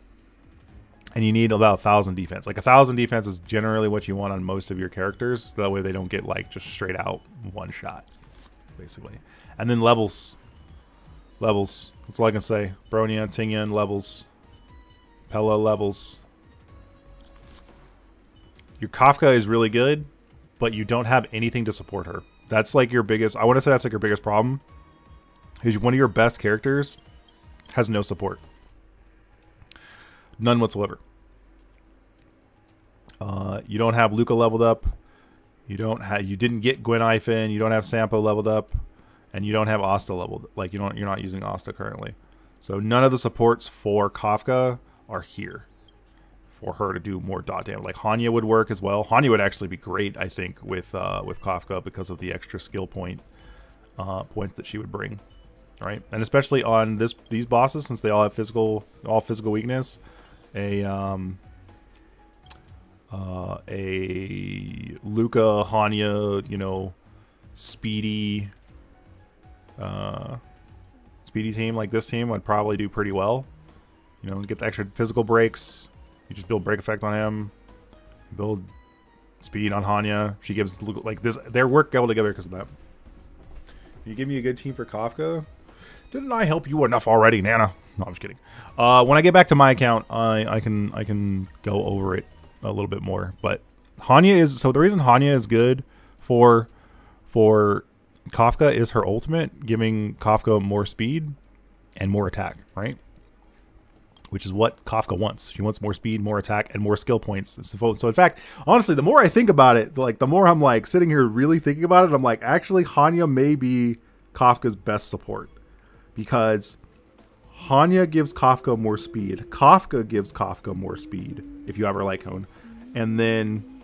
and you need about 1,000 defense. Like, 1,000 defense is generally what you want on most of your characters, so that way they don't get like just straight out one shot, basically. And then levels. Levels. That's all I can say. Bronya, Tingin, levels. Pella, levels. Your Kafka is really good, but you don't have anything to support her. That's like your biggest... I want to say that's like your biggest problem. Is one of your best characters has no support. None whatsoever. You don't have Luca leveled up. You don't have... You didn't get Guinaifen. You don't have Sampo leveled up. And you don't have Asta leveled. Like, you're not using Asta currently. So none of the supports for Kafka are here for her to do more dot damage. Like, Hanya would work as well. Hanya would actually be great, I think, with Kafka because of the extra skill points that she would bring, right? And especially on these bosses, since they all have all physical weakness, a Luca, Hanya, you know, speedy team like this team would probably do pretty well. You know, get the extra physical breaks. You just build break effect on him. Build speed on Hanya. She gives, like, this. Their work all together because of that. You give me a good team for Kafka? Didn't I help you enough already, Nana? No, I'm just kidding. When I get back to my account, I can go over it a little bit more. But Hanya is, so the reason Hanya is good for Kafka is her ultimate, giving Kafka more speed and more attack, right? Which is what Kafka wants. She wants more speed, more attack, and more skill points. So in fact, honestly, the more I think about it, like, the more I'm like sitting here really thinking about it, I'm like, actually, Hanya may be Kafka's best support, because Hanya gives Kafka more speed. Kafka gives Kafka more speed, if you have her Lycone. And then,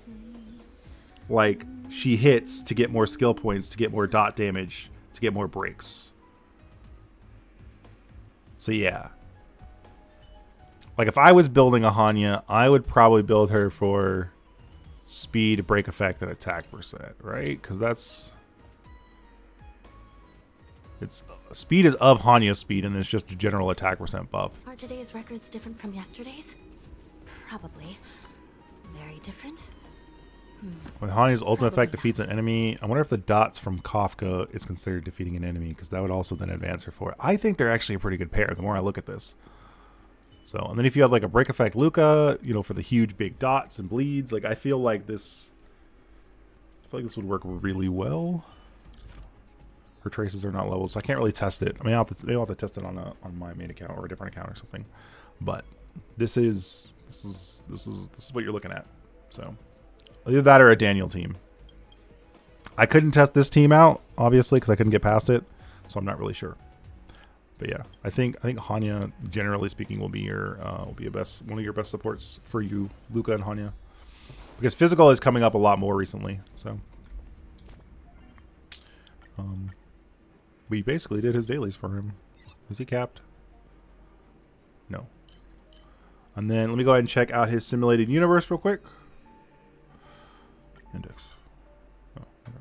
like, she hits to get more skill points, to get more dot damage, to get more breaks. So yeah. Like, if I was building a Hanya, I would probably build her for speed, break effect, and attack percent, right? Because that's... It's speed is of Hanya's speed, and then it's just a general attack percent buff. Are today's records different from yesterday's? Probably. Very different. When Hanya's ultimate effect defeats an enemy, I wonder if the dots from Kafka is considered defeating an enemy, because that would also then advance her for it. I think they're actually a pretty good pair, the more I look at this. So, and then if you have like a break effect Luca, you know, for the huge big dots and bleeds, like, I feel like this would work really well. Her traces are not leveled, so I can't really test it. I mean, I'll have to test it on my main account or a different account or something. But this is what you're looking at. So either that or a Daniel team. I couldn't test this team out, obviously, because I couldn't get past it, so I'm not really sure. But yeah, I think Hanya, generally speaking, will be your one of your best supports for you, Luca and Hanya, because physical is coming up a lot more recently. So we basically did his dailies for him. Is he capped? No. And then let me go ahead and check out his simulated universe real quick. Index. Oh, okay.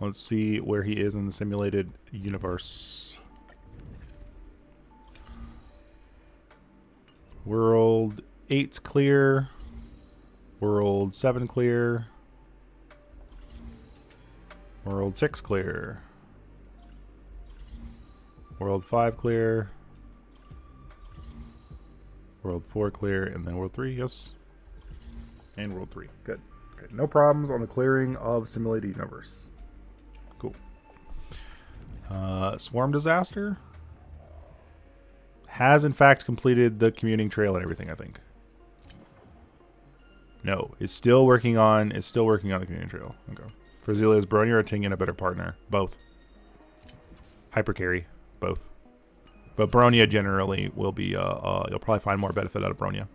Let's see where he is in the simulated universe. World 8's clear. World 7 clear. World 6 clear. World 5 clear. World 4 clear, and then World 3, yes. And World 3, good. Okay, no problems on the clearing of Simulated Universe. Cool. Swarm Disaster has in fact completed the commuting trail and everything, I think. No, it's still working on the commuting trail. Okay. Frizelia, is Bronya or Tingin a better partner? Both. Hyper carry, both. But Bronya generally will be, you'll probably find more benefit out of Bronya.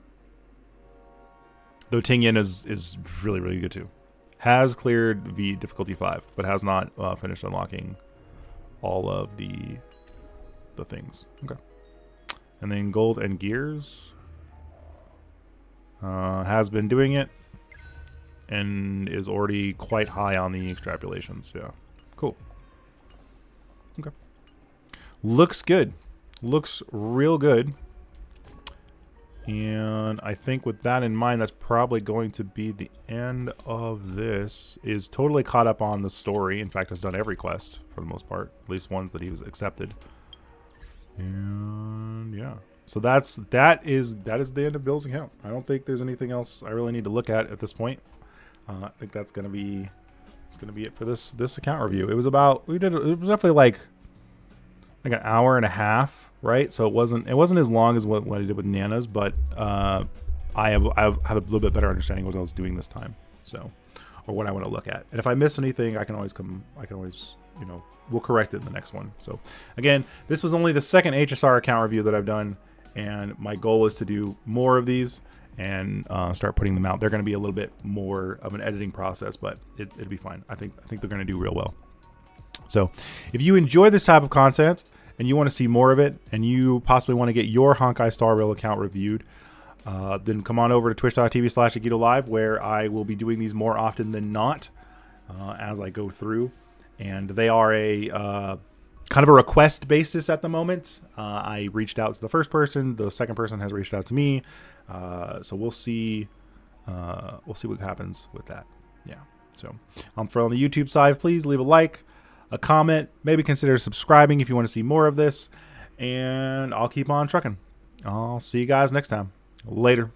Though Tingyin is really, really good too. Has cleared V difficulty 5, but has not finished unlocking all of the things. Okay. And then Gold and Gears has been doing it and is already quite high on the extrapolations. Yeah. Cool. Okay. Looks good. Looks real good. And I think with that in mind, that's probably going to be the end of this. Is totally caught up on the story. In fact, has done every quest for the most part, at least ones that he was accepted. And yeah, so that is the end of Bill's account. I don't think there's anything else I really need to look at this point. I think that's gonna be it for this account review. It was about it was definitely like an hour and a half. Right, so it wasn't as long as what I did with Nana's, but I have a little bit better understanding of what I was doing this time, so or what I want to look at. And if I miss anything, I can always we'll correct it in the next one. So again, this was only the second HSR account review that I've done, and my goal is to do more of these and start putting them out. They're going to be a little bit more of an editing process, but it'll be fine. I think they're going to do real well. So if you enjoy this type of content and you want to see more of it, and you possibly want to get your Honkai Star Rail account reviewed, then come on over to twitch.tv/AgitoLive, where I will be doing these more often than not as I go through. And they are a kind of a request basis at the moment. I reached out to the first person. The second person has reached out to me. So we'll see what happens with that. Yeah. So for on the YouTube side, please leave a like, a comment, maybe consider subscribing if you want to see more of this, and I'll keep on trucking. I'll see you guys next time. Later.